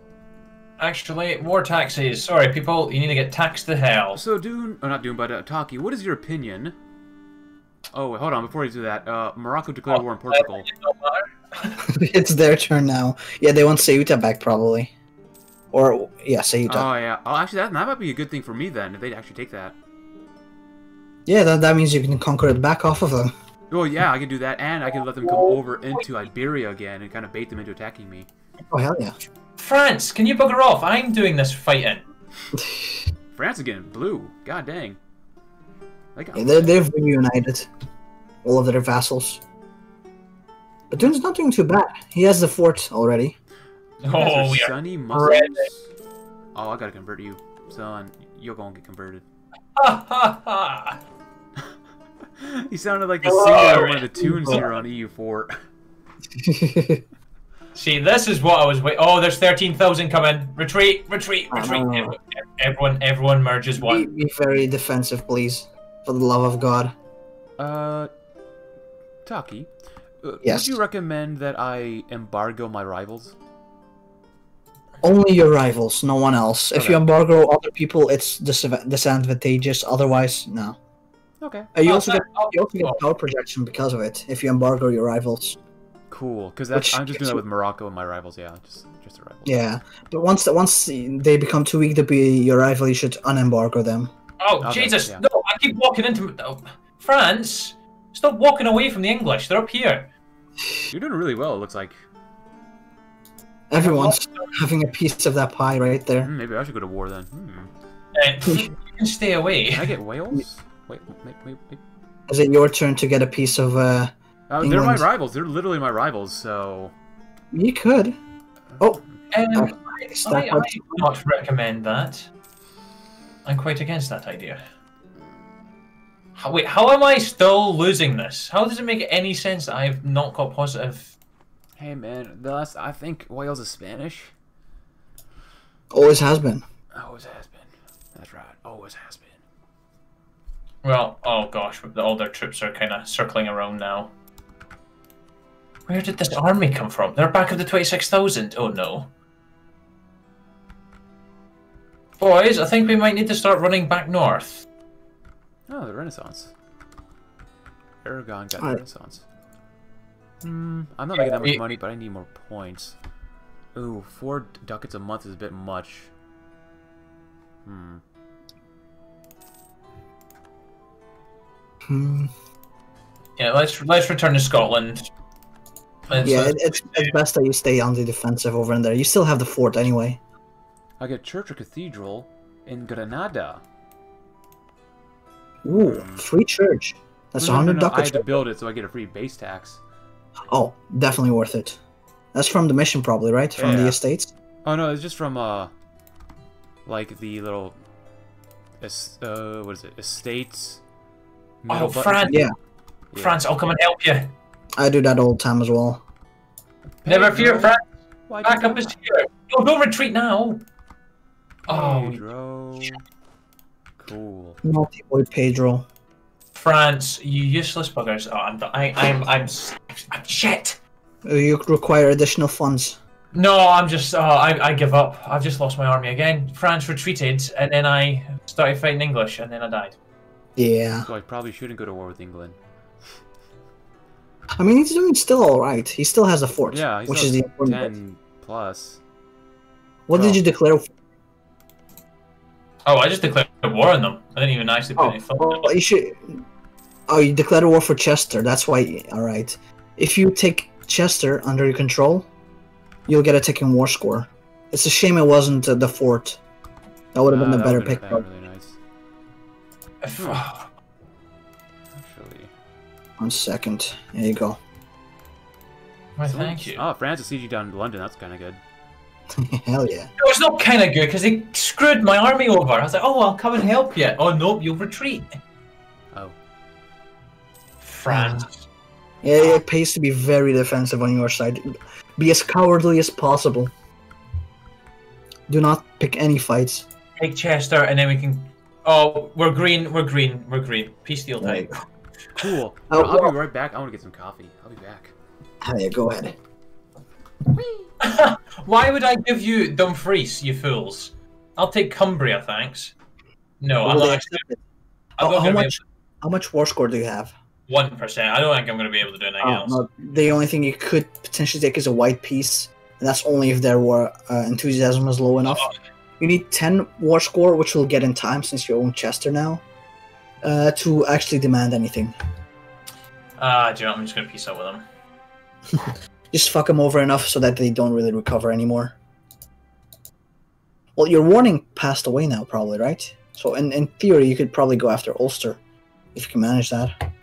Actually, more taxes. Sorry, people, you need to get taxed to hell. So, Dune, oh, not Dune, but uh, Takkie, what is your opinion? Oh, wait, hold on, before you do that, uh, Morocco declared oh, war on Portugal. It's their turn now. Yeah, they want Ceuta back, probably. Or, yeah, Ceuta. Oh, yeah. Oh, actually, that, that might be a good thing for me, then, if they'd actually take that. Yeah, that, that means you can conquer it back off of them. Oh, yeah, I can do that, and I can let them come over into Iberia again and kind of bait them into attacking me. Oh, hell yeah. France, can you bugger off? I'm doing this fighting. France again, blue. God dang. They got yeah, they're, they've reunited all of their vassals. But Dune's not doing too bad. He has the fort already. Oh, we are sunny Muslims. Oh, I gotta convert you. Son, you're gonna get converted. Ha ha ha! He sounded like the singer of one of the tunes here on E U four. See, this is what I was waiting. Oh, there's thirteen thousand coming. Retreat, retreat, retreat. Oh, no. Everyone, everyone merges one. Be, be very defensive, please. For the love of God. Uh, Takkie, yes. Would you recommend that I embargo my rivals? Only your rivals, no one else. Okay. If you embargo other people, it's dis disadvantageous. Otherwise, no. Okay. Uh, you, oh, also that, get, oh, you also get oh. power projection because of it, if you embargo your rivals. Cool, because I'm just doing that with Morocco and my rivals, yeah, just just the rivals. Yeah, but once once they become too weak to be your rival, you should unembargo them. Oh, okay, Jesus, yeah. No, I keep walking into... Oh, France, stop walking away from the English, they're up here. You're doing really well, it looks like. Everyone's having a piece of that pie right there. Mm, maybe I should go to war then. Hmm. Uh, you can stay away. Can I get Wales? Wait, wait, wait, wait. Is it your turn to get a piece of... Uh, Uh, they're my rivals. They're literally my rivals, so... You could. Oh! Um, I, I, I would not recommend that. I'm quite against that idea. How, wait, how am I still losing this? How does it make any sense that I've not got positive... Hey, man. The last, I think Wales is Spanish. Always has been. Always has been. That's right. Always has been. Well, oh gosh. All their troops are kind of circling around now. Where did this army come from? They're back of the twenty-six thousand. Oh no. Boys, I think we might need to start running back north. Oh, the Renaissance. Aragon got the Renaissance. Mm, I'm not yeah, making that much we... money, but I need more points. Ooh, four ducats a month is a bit much. Hmm. Hmm. Yeah, let's let's return to Scotland. It's yeah, it, it's, it's best that you stay on the defensive over in there. You still have the fort anyway. I get church or cathedral in Granada. Ooh, free church. That's no, one hundred no, no, no. I had to build it so I get a free base tax. Oh, definitely worth it. That's from the mission probably, right? From yeah. the estates? Oh, no, it's just from, uh, like the little, uh, what is it, estates? Middle oh, button. France! Yeah. yeah. France, I'll come and help you. I do that all the time as well. Never fear, France. Back up is here. No, no retreat now. Oh, Pedro. Cool. Naughty boy, Pedro. France, you useless buggers. Oh, I'm, I, I'm, I'm, I'm shit. You require additional funds. No, I'm just. Oh, I, I give up. I've just lost my army again. France retreated, and then I started fighting English, and then I died. Yeah. So I probably shouldn't go to war with England. I mean, he's doing still all right. He still has a fort, yeah, which is the important ten plus. What did you declare? Oh, I just declared war on them. I didn't even actually put any thought. Well, you should. Oh, you declared war for Chester. That's why. All right. If you take Chester under your control, you'll get a taking war score. It's a shame it wasn't uh, the fort. That would have uh, been a better pick. Really nice. If, One second. There you go. Why, thank you. Oh, France is sieging down in London. That's kind of good. Hell yeah. No, it's not kind of good because they screwed my army over. I was like, oh, I'll come and help you. Oh, nope, you'll retreat. Oh. France. Yeah, it pays to be very defensive on your side. Be as cowardly as possible. Do not pick any fights. Take Chester and then we can... Oh, we're green, we're green, we're green. Peace deal time. Cool. Oh, I'll well. be right back. I want to get some coffee. I'll be back. Hiya, go ahead. Why would I give you Dumfries, you fools? I'll take Cumbria, thanks. No, well, I'm not actually... I'm not how, much, to... how much war score do you have? One percent. I don't think I'm going to be able to do anything oh, else. No, the only thing you could potentially take is a white piece, and that's only if their war uh, enthusiasm is low enough. Oh. You need ten war score, which we'll get in time since you own Chester now, uh, to actually demand anything. Ah, uh, do you know what? I'm just going to peace out with them. Just fuck them over enough so that they don't really recover anymore. Well, your warning passed away now, probably, right? So, in, in theory, you could probably go after Ulster, if you can manage that.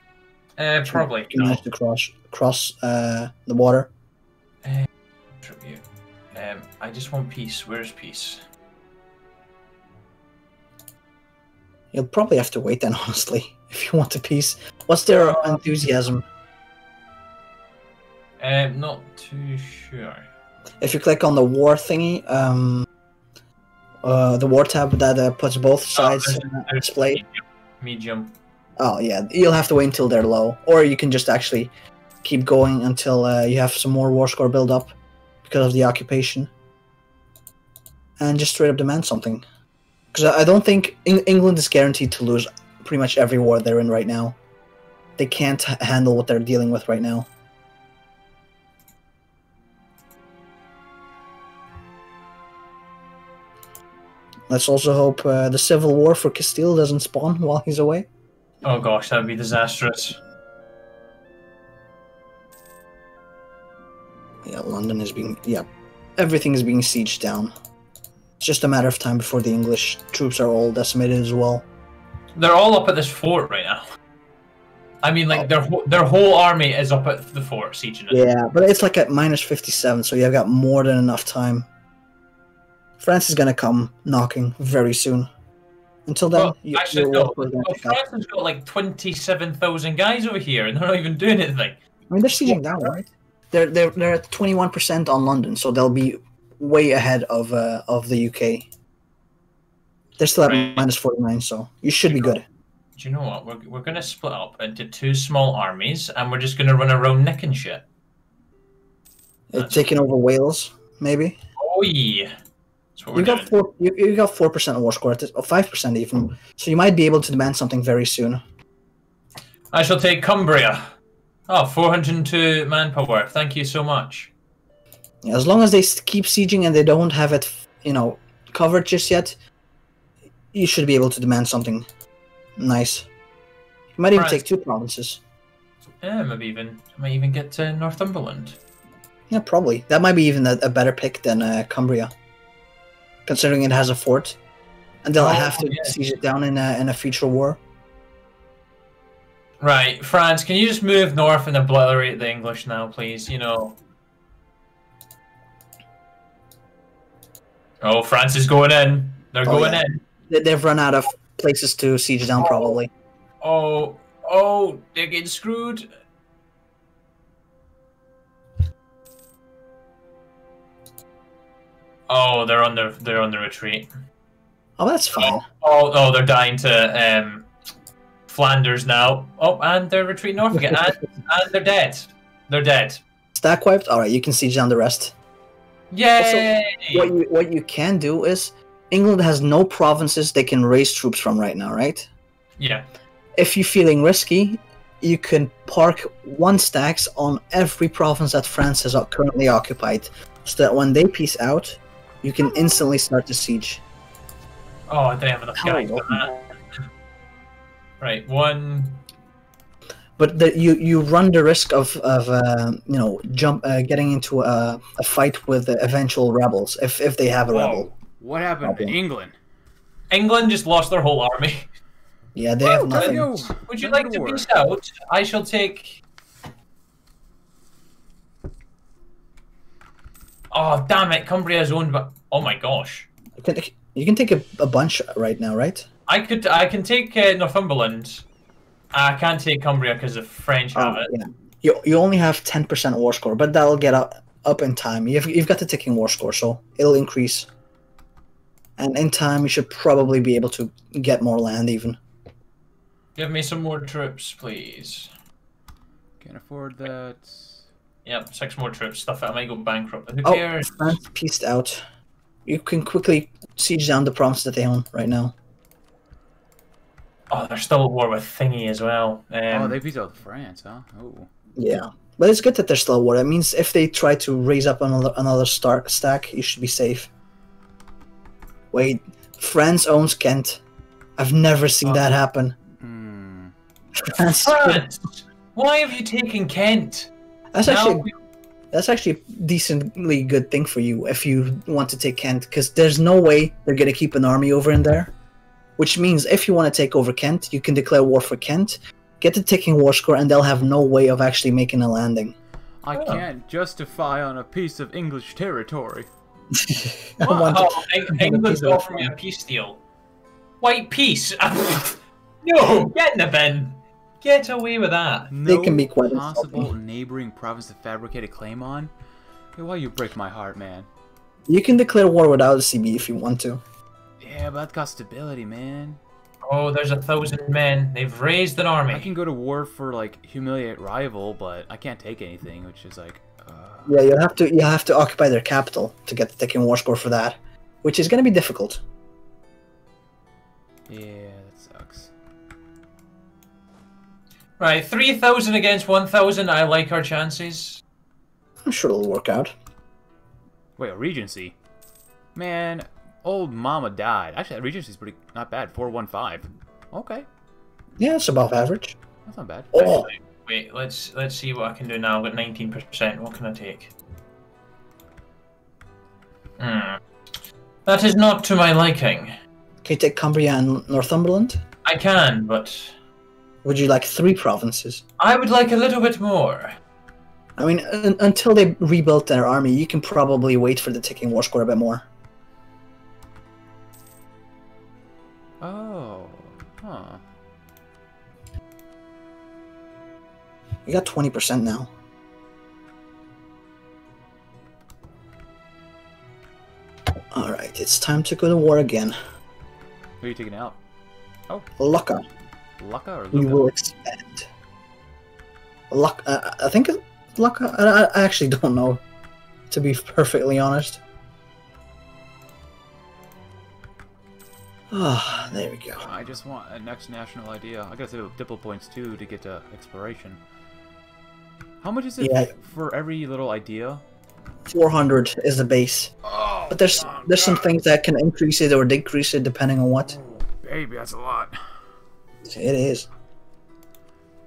Uh, probably. If you can no. manage to cross, cross uh, the water. Uh, tribute. Um, I just want peace. Where's peace? You'll probably have to wait then, honestly, if you want a piece. What's their enthusiasm? Um, not too sure. If you click on the war thingy, um, uh, the war tab that uh, puts both sides oh, there's, there's display. Medium. medium. Oh yeah, you'll have to wait until they're low, or you can just actually keep going until uh, you have some more war score build up because of the occupation, and just straight up demand something. Because I don't think England is guaranteed to lose pretty much every war they're in right now. They can't handle what they're dealing with right now. Let's also hope uh, the civil war for Castile doesn't spawn while he's away. Oh gosh, that'd be disastrous. Yeah, London is being... yeah, everything is being sieged down. It's just a matter of time before the English troops are all decimated as well. They're all up at this fort right now. I mean, like, oh. their, wh their whole army is up at the fort, sieging it. Yeah, but it's like at minus fifty-seven, so you've got more than enough time. France is going to come knocking very soon. Until then, well, you, actually, no. Well, France has got like twenty-seven thousand guys over here, and they're not even doing anything. I mean, they're sieging down, right? They're, they're, they're at twenty-one percent on London, so they'll be... way ahead of uh, of the U K. They're still at right. minus forty-nine, so you should be good. Do you know what? We're, we're going to split up into two small armies, and we're just going to run around nicking shit. That's taking over Wales, maybe? Oh, yeah. That's what we're doing. Got four, you, you got four percent war score, or five percent even, so you might be able to demand something very soon. I shall take Cumbria. Oh, four hundred two manpower. Thank you so much. As long as they keep sieging and they don't have it, you know, covered just yet, you should be able to demand something nice. You might even right. take two provinces. Yeah, maybe even might even get to Northumberland. Yeah, probably. That might be even a, a better pick than uh, Cumbria, considering it has a fort, and they'll oh, have to yeah. siege it down in a, in a future war. Right, France, can you just move north and obliterate the English now, please? You know. Oh, France is going in. They're oh, going yeah. in. They've run out of places to siege down, probably. Oh, oh, they're getting screwed. Oh, they're on their they're on the retreat. Oh, that's fine. Oh, oh, oh they're dying to um, Flanders now. Oh, and they're retreating north again. and, and they're dead. They're dead. Stack wiped. All right, you can siege down the rest. Yeah. What you what you can do is England has no provinces they can raise troops from right now, right? Yeah. If you're feeling risky, you can park one stacks on every province that France has currently occupied, so that when they peace out, you can instantly start the siege. Oh, I didn't have enough guys for that. Right, one. But the, you you run the risk of of uh, you know jump uh, getting into a, a fight with the eventual rebels if if they have a Whoa. rebel. What happened to England? England just lost their whole army. Yeah, they have oh, nothing. Would you like to peace out? I shall take. Oh damn it! Cumbria is owned by. Oh my gosh. You can take, you can take a, a bunch right now, right? I could I can take uh, Northumberland. I can't take Cumbria because the French have oh, it. Yeah. You you only have ten percent war score, but that'll get up up in time. You've you've got the ticking war score, so it'll increase. And in time, you should probably be able to get more land, even. Give me some more troops, please. Can't afford that. Yep, six more troops. Stuff it, I might go bankrupt. Who cares? Oh, France pieced out. You can quickly siege down the province that they own right now. Oh, they're still at war with Thingy as well. Um, oh, they beat out France, huh? Oh. Yeah. But it's good that they're still at war. That means if they try to raise up another another start stack, you should be safe. Wait, France owns Kent. I've never seen oh. that happen. Mm. France! France. Why have you taken Kent? That's now actually... That's actually a decently good thing for you if you want to take Kent, because there's no way they're going to keep an army over in there. Which means if you want to take over Kent, you can declare war for Kent, get the ticking war score, and they'll have no way of actually making a landing. I oh. can't justify on a piece of English territory. Oh, England's offering me a peace deal. White peace! No! Get in the bin! Get away with that. No they can be quite possible insulting. Neighboring province to fabricate a claim on? Why well, you break my heart, man. You can declare war without a C B if you want to. Yeah, but that got stability, man. Oh, there's a thousand men. They've raised an army. I can go to war for like humiliate rival, but I can't take anything, which is like. Uh... Yeah, you have to you have to occupy their capital to get the taking war score for that, which is going to be difficult. Yeah. Right, three thousand against one thousand, I like our chances. I'm sure it'll work out. Wait, a regency? Man, old mama died. Actually, that regency's pretty, not bad. four one five. Okay. Yeah, it's above average. That's not bad. Oh. Actually, wait, let's let's see what I can do now. I've got nineteen percent. What can I take? Hmm. That is not to my liking. Can you take Cumbria and Northumberland? I can, but... Would you like three provinces? I would like a little bit more. I mean, un until they rebuilt their army, you can probably wait for the ticking war score a bit more. Oh, huh. You got twenty percent now. Alright, it's time to go to war again. Who are you taking out? Oh. Lucca. Lucca or Lucca? We will expand. Lucca, uh, I think Lucca, I, I actually don't know, to be perfectly honest. Ah, oh, there we go. I just want a next national idea. I gotta save up Diplo points too to get to exploration. How much is it yeah. for every little idea? four hundred is the base. Oh, but there's God. there's some things that can increase it or decrease it depending on what. Oh, baby, that's a lot. It is.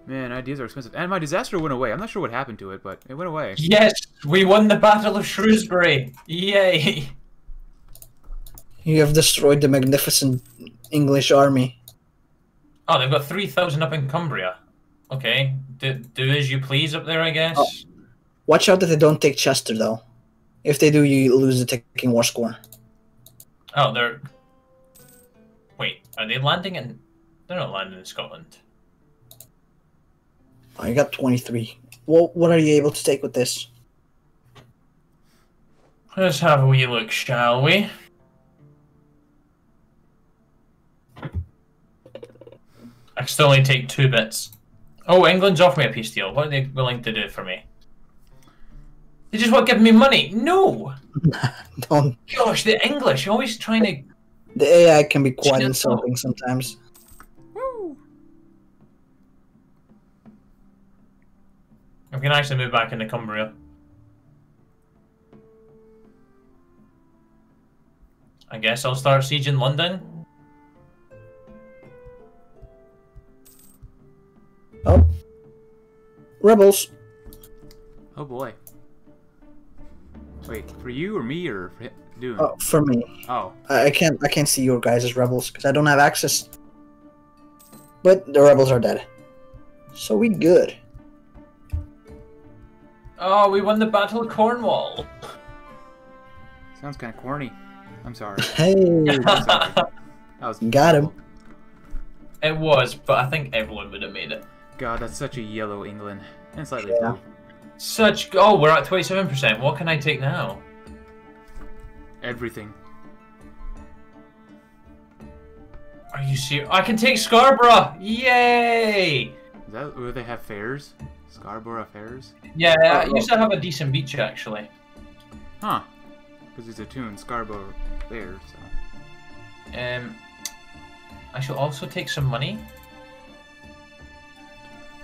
Man, ideas are expensive. And my disaster went away. I'm not sure what happened to it, but it went away. Yes, we won the Battle of Shrewsbury. Yay. You have destroyed the magnificent English army. Oh, they've got three thousand up in Cumbria. Okay. Do, do as you please up there, I guess. Oh. Watch out that they don't take Chester, though. If they do, you lose the taking war score. Oh, they're... Wait, are they landing in... They're not landing in Scotland. I got twenty-three. Well, what are you able to take with this? Let's have a wee look, shall we? I still only take two bits. Oh, England's offered me a peace deal. What are they willing to do for me? They just want to give me money. No! Don't. Gosh, the English always trying to... The A I can be quite insulting sometimes. We can actually move back into Cumbria. I guess I'll start siege in London. Oh. Rebels. Oh boy. Wait, for you or me or for dude? Oh, for me. Oh. I can't I can't see your guys as rebels because I don't have access. But the rebels are dead. So we good. Oh, we won the Battle of Cornwall. Sounds kind of corny. I'm sorry. Hey, I'm sorry. Was got him. It was, but I think everyone would have made it. God, that's such a yellow England, and slightly yeah. blue. Such. Oh, we're at twenty-seven percent. What can I take now? Everything. Are you serious? I can take Scarborough. Yay! Is that where they have fairs? Scarborough Affairs? Yeah, oh, it used oh. to have a decent beach, actually. Huh. Because there's a tune, Scarborough there, so... Um, I shall also take some money.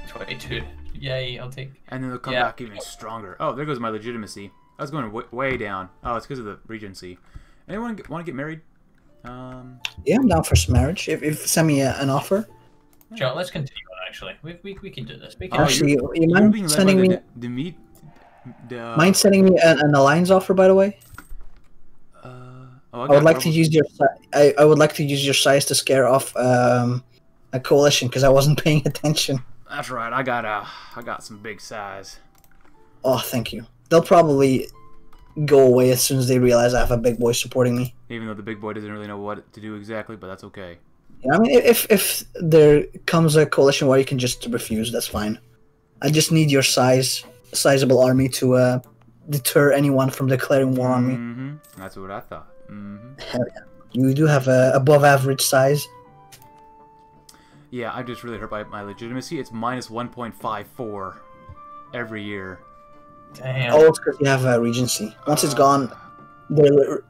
twenty-two. Yay, I'll take... And then they'll come yeah. back even stronger. Oh, there goes my legitimacy. I was going w way down. Oh, it's because of the regency. Anyone want to get married? Um... Yeah, I'm down for some marriage. If, if send me a, an offer. Joe, let's continue on, actually. We, we, we can do this. We can actually, do you mind sending me... The, the meat, the... Mind sending me an, an alliance offer, by the way? Uh, oh, I, I would like to use your... I, I would like to use your size to scare off um, a coalition, because I wasn't paying attention. That's right. I got uh, I got some big size. Oh, thank you. They'll probably go away as soon as they realize I have a big boy supporting me. Even though the big boy doesn't really know what to do exactly, but that's okay. Yeah, I mean, if if there comes a coalition where you can just refuse, that's fine. I just need your size, sizable army to uh, deter anyone from declaring war on me. Mm-hmm. That's what I thought. Mm-hmm. Hell yeah. You do have a above average size. Yeah, I'm just really hurt by my legitimacy. It's minus one point five four every year. Damn. Oh, it's because you have a regency. Once uh, it's gone, the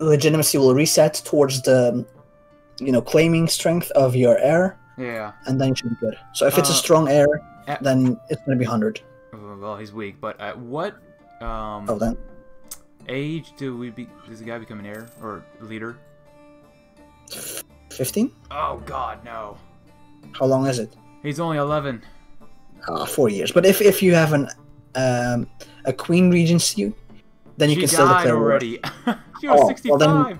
le legitimacy will reset towards the, you know, claiming strength of your heir. Yeah. And then you should be good. So if uh, it's a strong heir, at, then it's going to be one hundred. Well, he's weak. But at what um, oh, then. age do we be? Does the guy become an heir or leader? fifteen? Oh, God, no. How long is it? He's only eleven. Uh, four years. But if if you have an um, a queen regency, then you she can still declare already. She was oh, sixty-five. Well, then,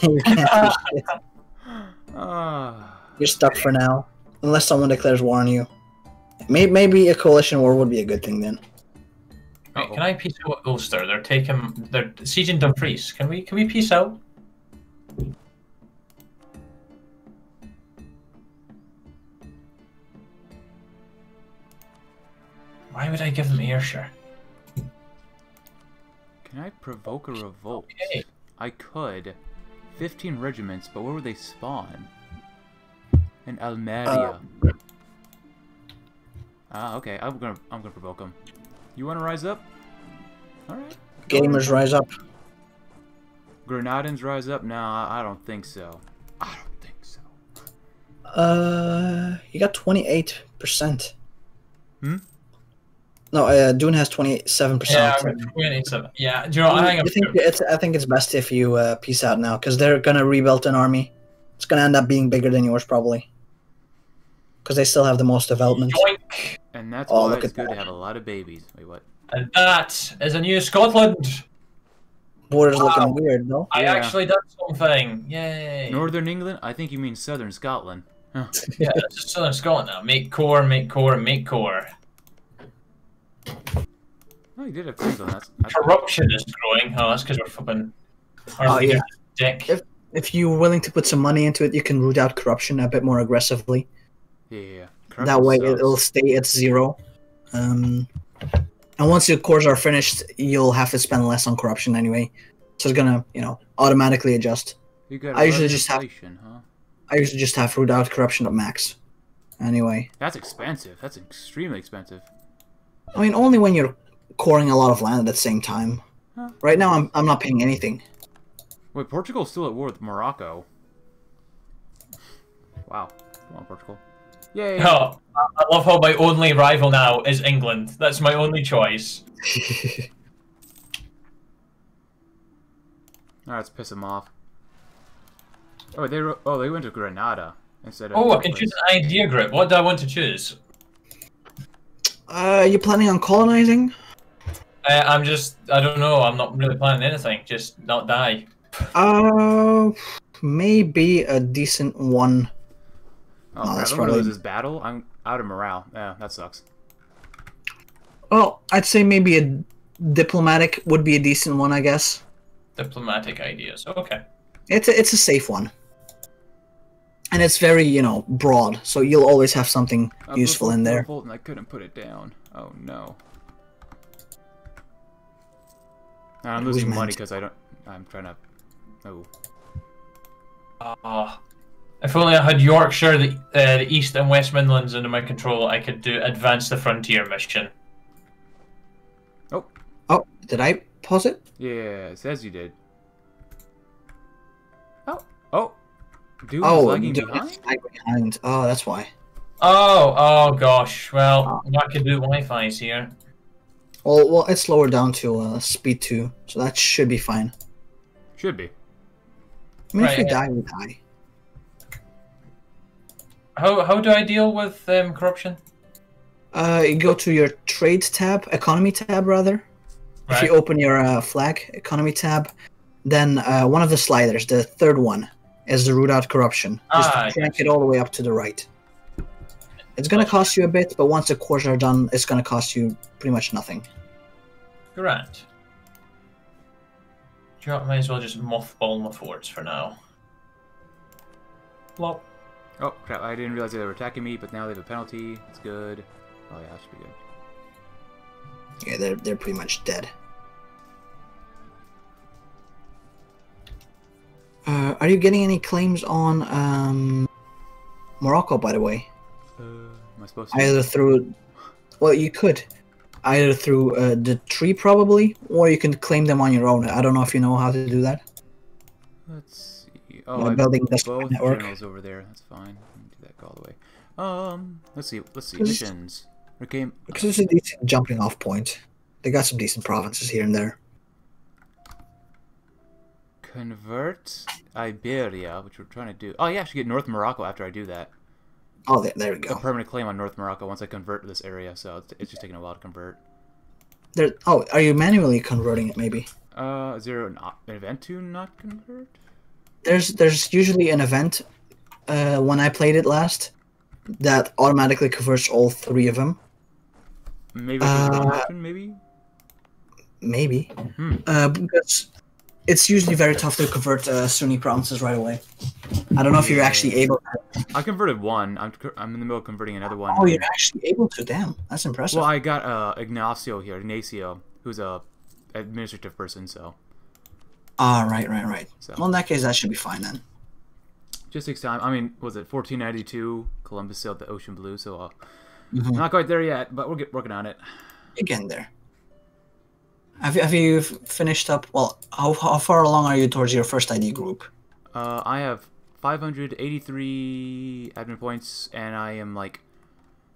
then you can't do shit. Uh, You're stuck for now, unless someone declares war on you. Maybe, maybe a coalition war would be a good thing then. Wait, can I peace out Ulster? They're taking they're sieging Dumfries. Can we can we peace out? Why would I give them Ayrshire? Can I provoke a revolt? Okay. I could. Fifteen regiments, but where would they spawn? In Almeria. Uh, ah, okay. I'm gonna, I'm gonna provoke them. You want to rise up? All right. Gamers rise up. Granadans rise up? Nah, I don't think so. I don't think so. Uh, you got twenty-eight percent. Hmm. No, uh, Dune has twenty-seven percent. Yeah, twenty-seven. Yeah, do you know, I, I, think it's, I think it's best if you uh, peace out now, because they're gonna rebuild an army. It's gonna end up being bigger than yours probably, because they still have the most development. Yoink. And that's oh, why it's good that. to have a lot of babies. Wait, what? And that is a new Scotland. Borders wow. looking weird, no? I yeah. actually done something. Yay! Northern England? I think you mean Southern Scotland. Huh. Yeah, that's just Southern Scotland now. Make core, make core, make core. Oh, you did have friends on that. Corruption is growing. Oh, that's because we're fucking. Oh, yeah. Dick. If, if you're willing to put some money into it, you can root out corruption a bit more aggressively. Yeah, yeah. Corruption that way, sucks. It'll stay at zero. Um, and once your cores are finished, you'll have to spend less on corruption anyway. So it's gonna, you know, automatically adjust. You got I usually just have. Huh? I usually just have root out corruption at max. Anyway. That's expensive. That's extremely expensive. I mean, only when you're coring a lot of land at the same time. Huh. Right now, I'm I'm not paying anything. Wait, Portugal's still at war with Morocco. Wow, come on, Portugal! Yay! Oh, I love how my only rival now is England. That's my only choice. Alright, let's piss him off. Oh, they were, oh they went to Granada instead of. Oh, I can choose an idea group. What do I want to choose? Uh, you planning on colonizing? Uh, I'm just, I don't know, I'm not really planning anything, just not die. Uh, maybe a decent one. Oh, no, I don't want to lose this battle, I'm out of morale. Yeah, that sucks. Well, I'd say maybe a diplomatic would be a decent one, I guess. Diplomatic ideas, okay. It's a, it's a safe one. And it's very, you know, broad, so you'll always have something I useful in there. And I couldn't put it down. Oh no! Nah, I'm losing money because I don't. I'm trying to. Oh. Ah. Uh, If only I had Yorkshire, the, uh, the East and West Midlands under my control, I could do Advance the Frontier mission. Oh. Oh, did I pause it? Yeah, it says you did. Oh. Oh. Dude oh, was lagging dude, behind? behind? Oh, that's why. Oh, oh gosh. Well, oh. I could do Wi-Fi's here. Well, well, it's lowered down to uh, speed two, so that should be fine. Should be. I mean, right, if we yeah. die, we die. How how do I deal with um, corruption? Uh, you go to your trade tab, economy tab rather. Right. If you open your uh, flag economy tab, then uh, one of the sliders, the third one, is the root out corruption. Just ah, track it all the way up to the right. It's gonna cost you a bit, but once the cores are done, it's gonna cost you pretty much nothing. Correct. You know, I might as well just mothball my forts for now. Plop. Oh crap! I didn't realize they were attacking me, but now they have a penalty. It's good. Oh yeah, that should be good. Yeah, they're they're pretty much dead. Uh, are you getting any claims on um, Morocco, by the way? Uh, am I supposed to? Either through, well, you could, either through uh, the tree probably, or you can claim them on your own. I don't know if you know how to do that. Let's. Oh, I building both network. Journals over there. That's fine. Let me do that all the way. Um, let's see. Let's see. Missions. Okay. Because it's a decent jumping-off point. They got some decent provinces here and there. Convert Iberia, which we're trying to do. Oh yeah, I should get North Morocco after I do that. Oh, there, there we go. A permanent claim on North Morocco once I convert this area. So it's, it's just taking a while to convert. There. Oh, are you manually converting it? Maybe. Uh, is there an, an event to not convert? There's there's usually an event uh, when I played it last that automatically converts all three of them. Maybe uh, maybe maybe hmm. uh, because it's usually very tough to convert uh, Sunni provinces right away. I don't know if you're actually able to. I converted one. I'm I'm in the middle of converting another one. Oh, you're actually able to? Damn, that's impressive. Well, I got uh, Ignacio here, Ignacio, who's a administrative person, so. Ah, right, right, right. So, well, in that case, that should be fine then. Just takes time. I mean, was it fourteen ninety-two? Columbus sailed the ocean blue, so uh, mm-hmm. not quite there yet, but we're get, working on it. Again, there. Have you, have you finished up? Well, how, how far along are you towards your first I D group? Uh, I have five hundred eighty-three admin points, and I am like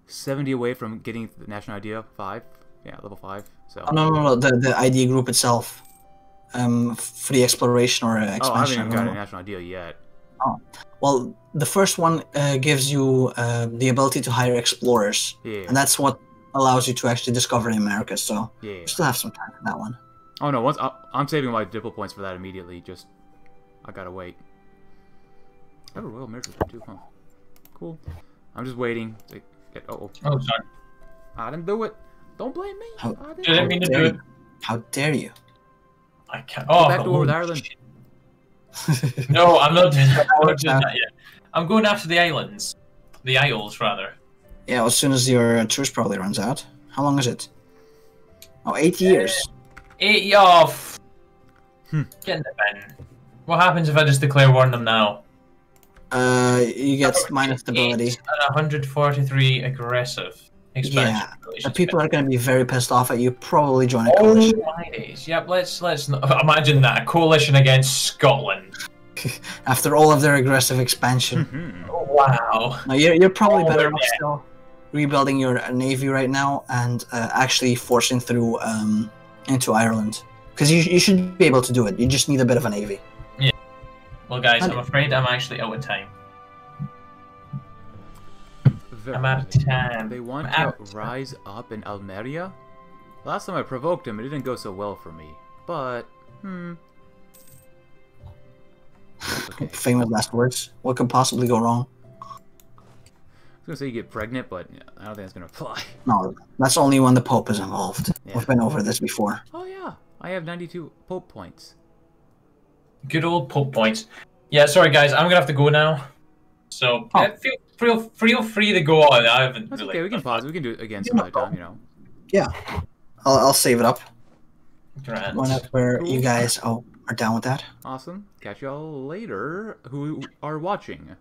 seventy away from getting the national I D five. Yeah, level five. So. Oh, no, no, no, the, the I D group itself. Um, free exploration or expansion. Oh, I haven't even got a national idea yet. Oh, well, the first one uh, gives you uh, the ability to hire explorers, yeah, and that's what allows you to actually discover in America. So yeah, you still have some time for that one. Oh no, once I, I'm saving my diplo points for that immediately. Just I gotta wait. I have a royal marriage too, huh? Cool. I'm just waiting. To get, uh oh, oh, sorry. I didn't do it. Don't blame me. How, I didn't, didn't mean to do it. How dare you? I can't. Oh, back door with Ireland. No, I'm not doing that. I'm not doing that yet. I'm going after the islands, the Isles rather. Yeah, well, as soon as your tourist probably runs out. How long is it? Oh, eight years. Eight years. Off. Hmm. Get in the bin. What happens if I just declare war on them now? Uh, you get minus stability. one hundred forty-three aggressive. Yeah, the people are going to be very pissed off at you. Probably join a coalition. Oh my days! Yep, let's let's not, imagine that, a coalition against Scotland. After all of their aggressive expansion. Mm-hmm. Oh, wow. Now you're you're probably oh, better off still rebuilding your navy right now and uh, actually forcing through um, into Ireland, because you you should be able to do it. You just need a bit of a navy. Yeah. Well, guys, and I'm afraid I'm actually out of time. I'm out of time. They want to rise up in Almeria? Last time I provoked him, it didn't go so well for me. But, hmm. Okay. Famous last words. What could possibly go wrong? I was going to say you get pregnant, but I don't think it's going to apply. No, that's only when the Pope is involved. Yeah. We've been over this before. Oh, yeah. I have ninety-two Pope points. Good old Pope points. Yeah, sorry, guys. I'm going to have to go now. So, oh. yeah, feel, feel, feel free to go on. I haven't That's really... okay, we can pause. We can do it again some other time, you know. Yeah. I'll, I'll save it up. Grand. One up where you guys oh, are down with that. Awesome. Catch y'all later who are watching.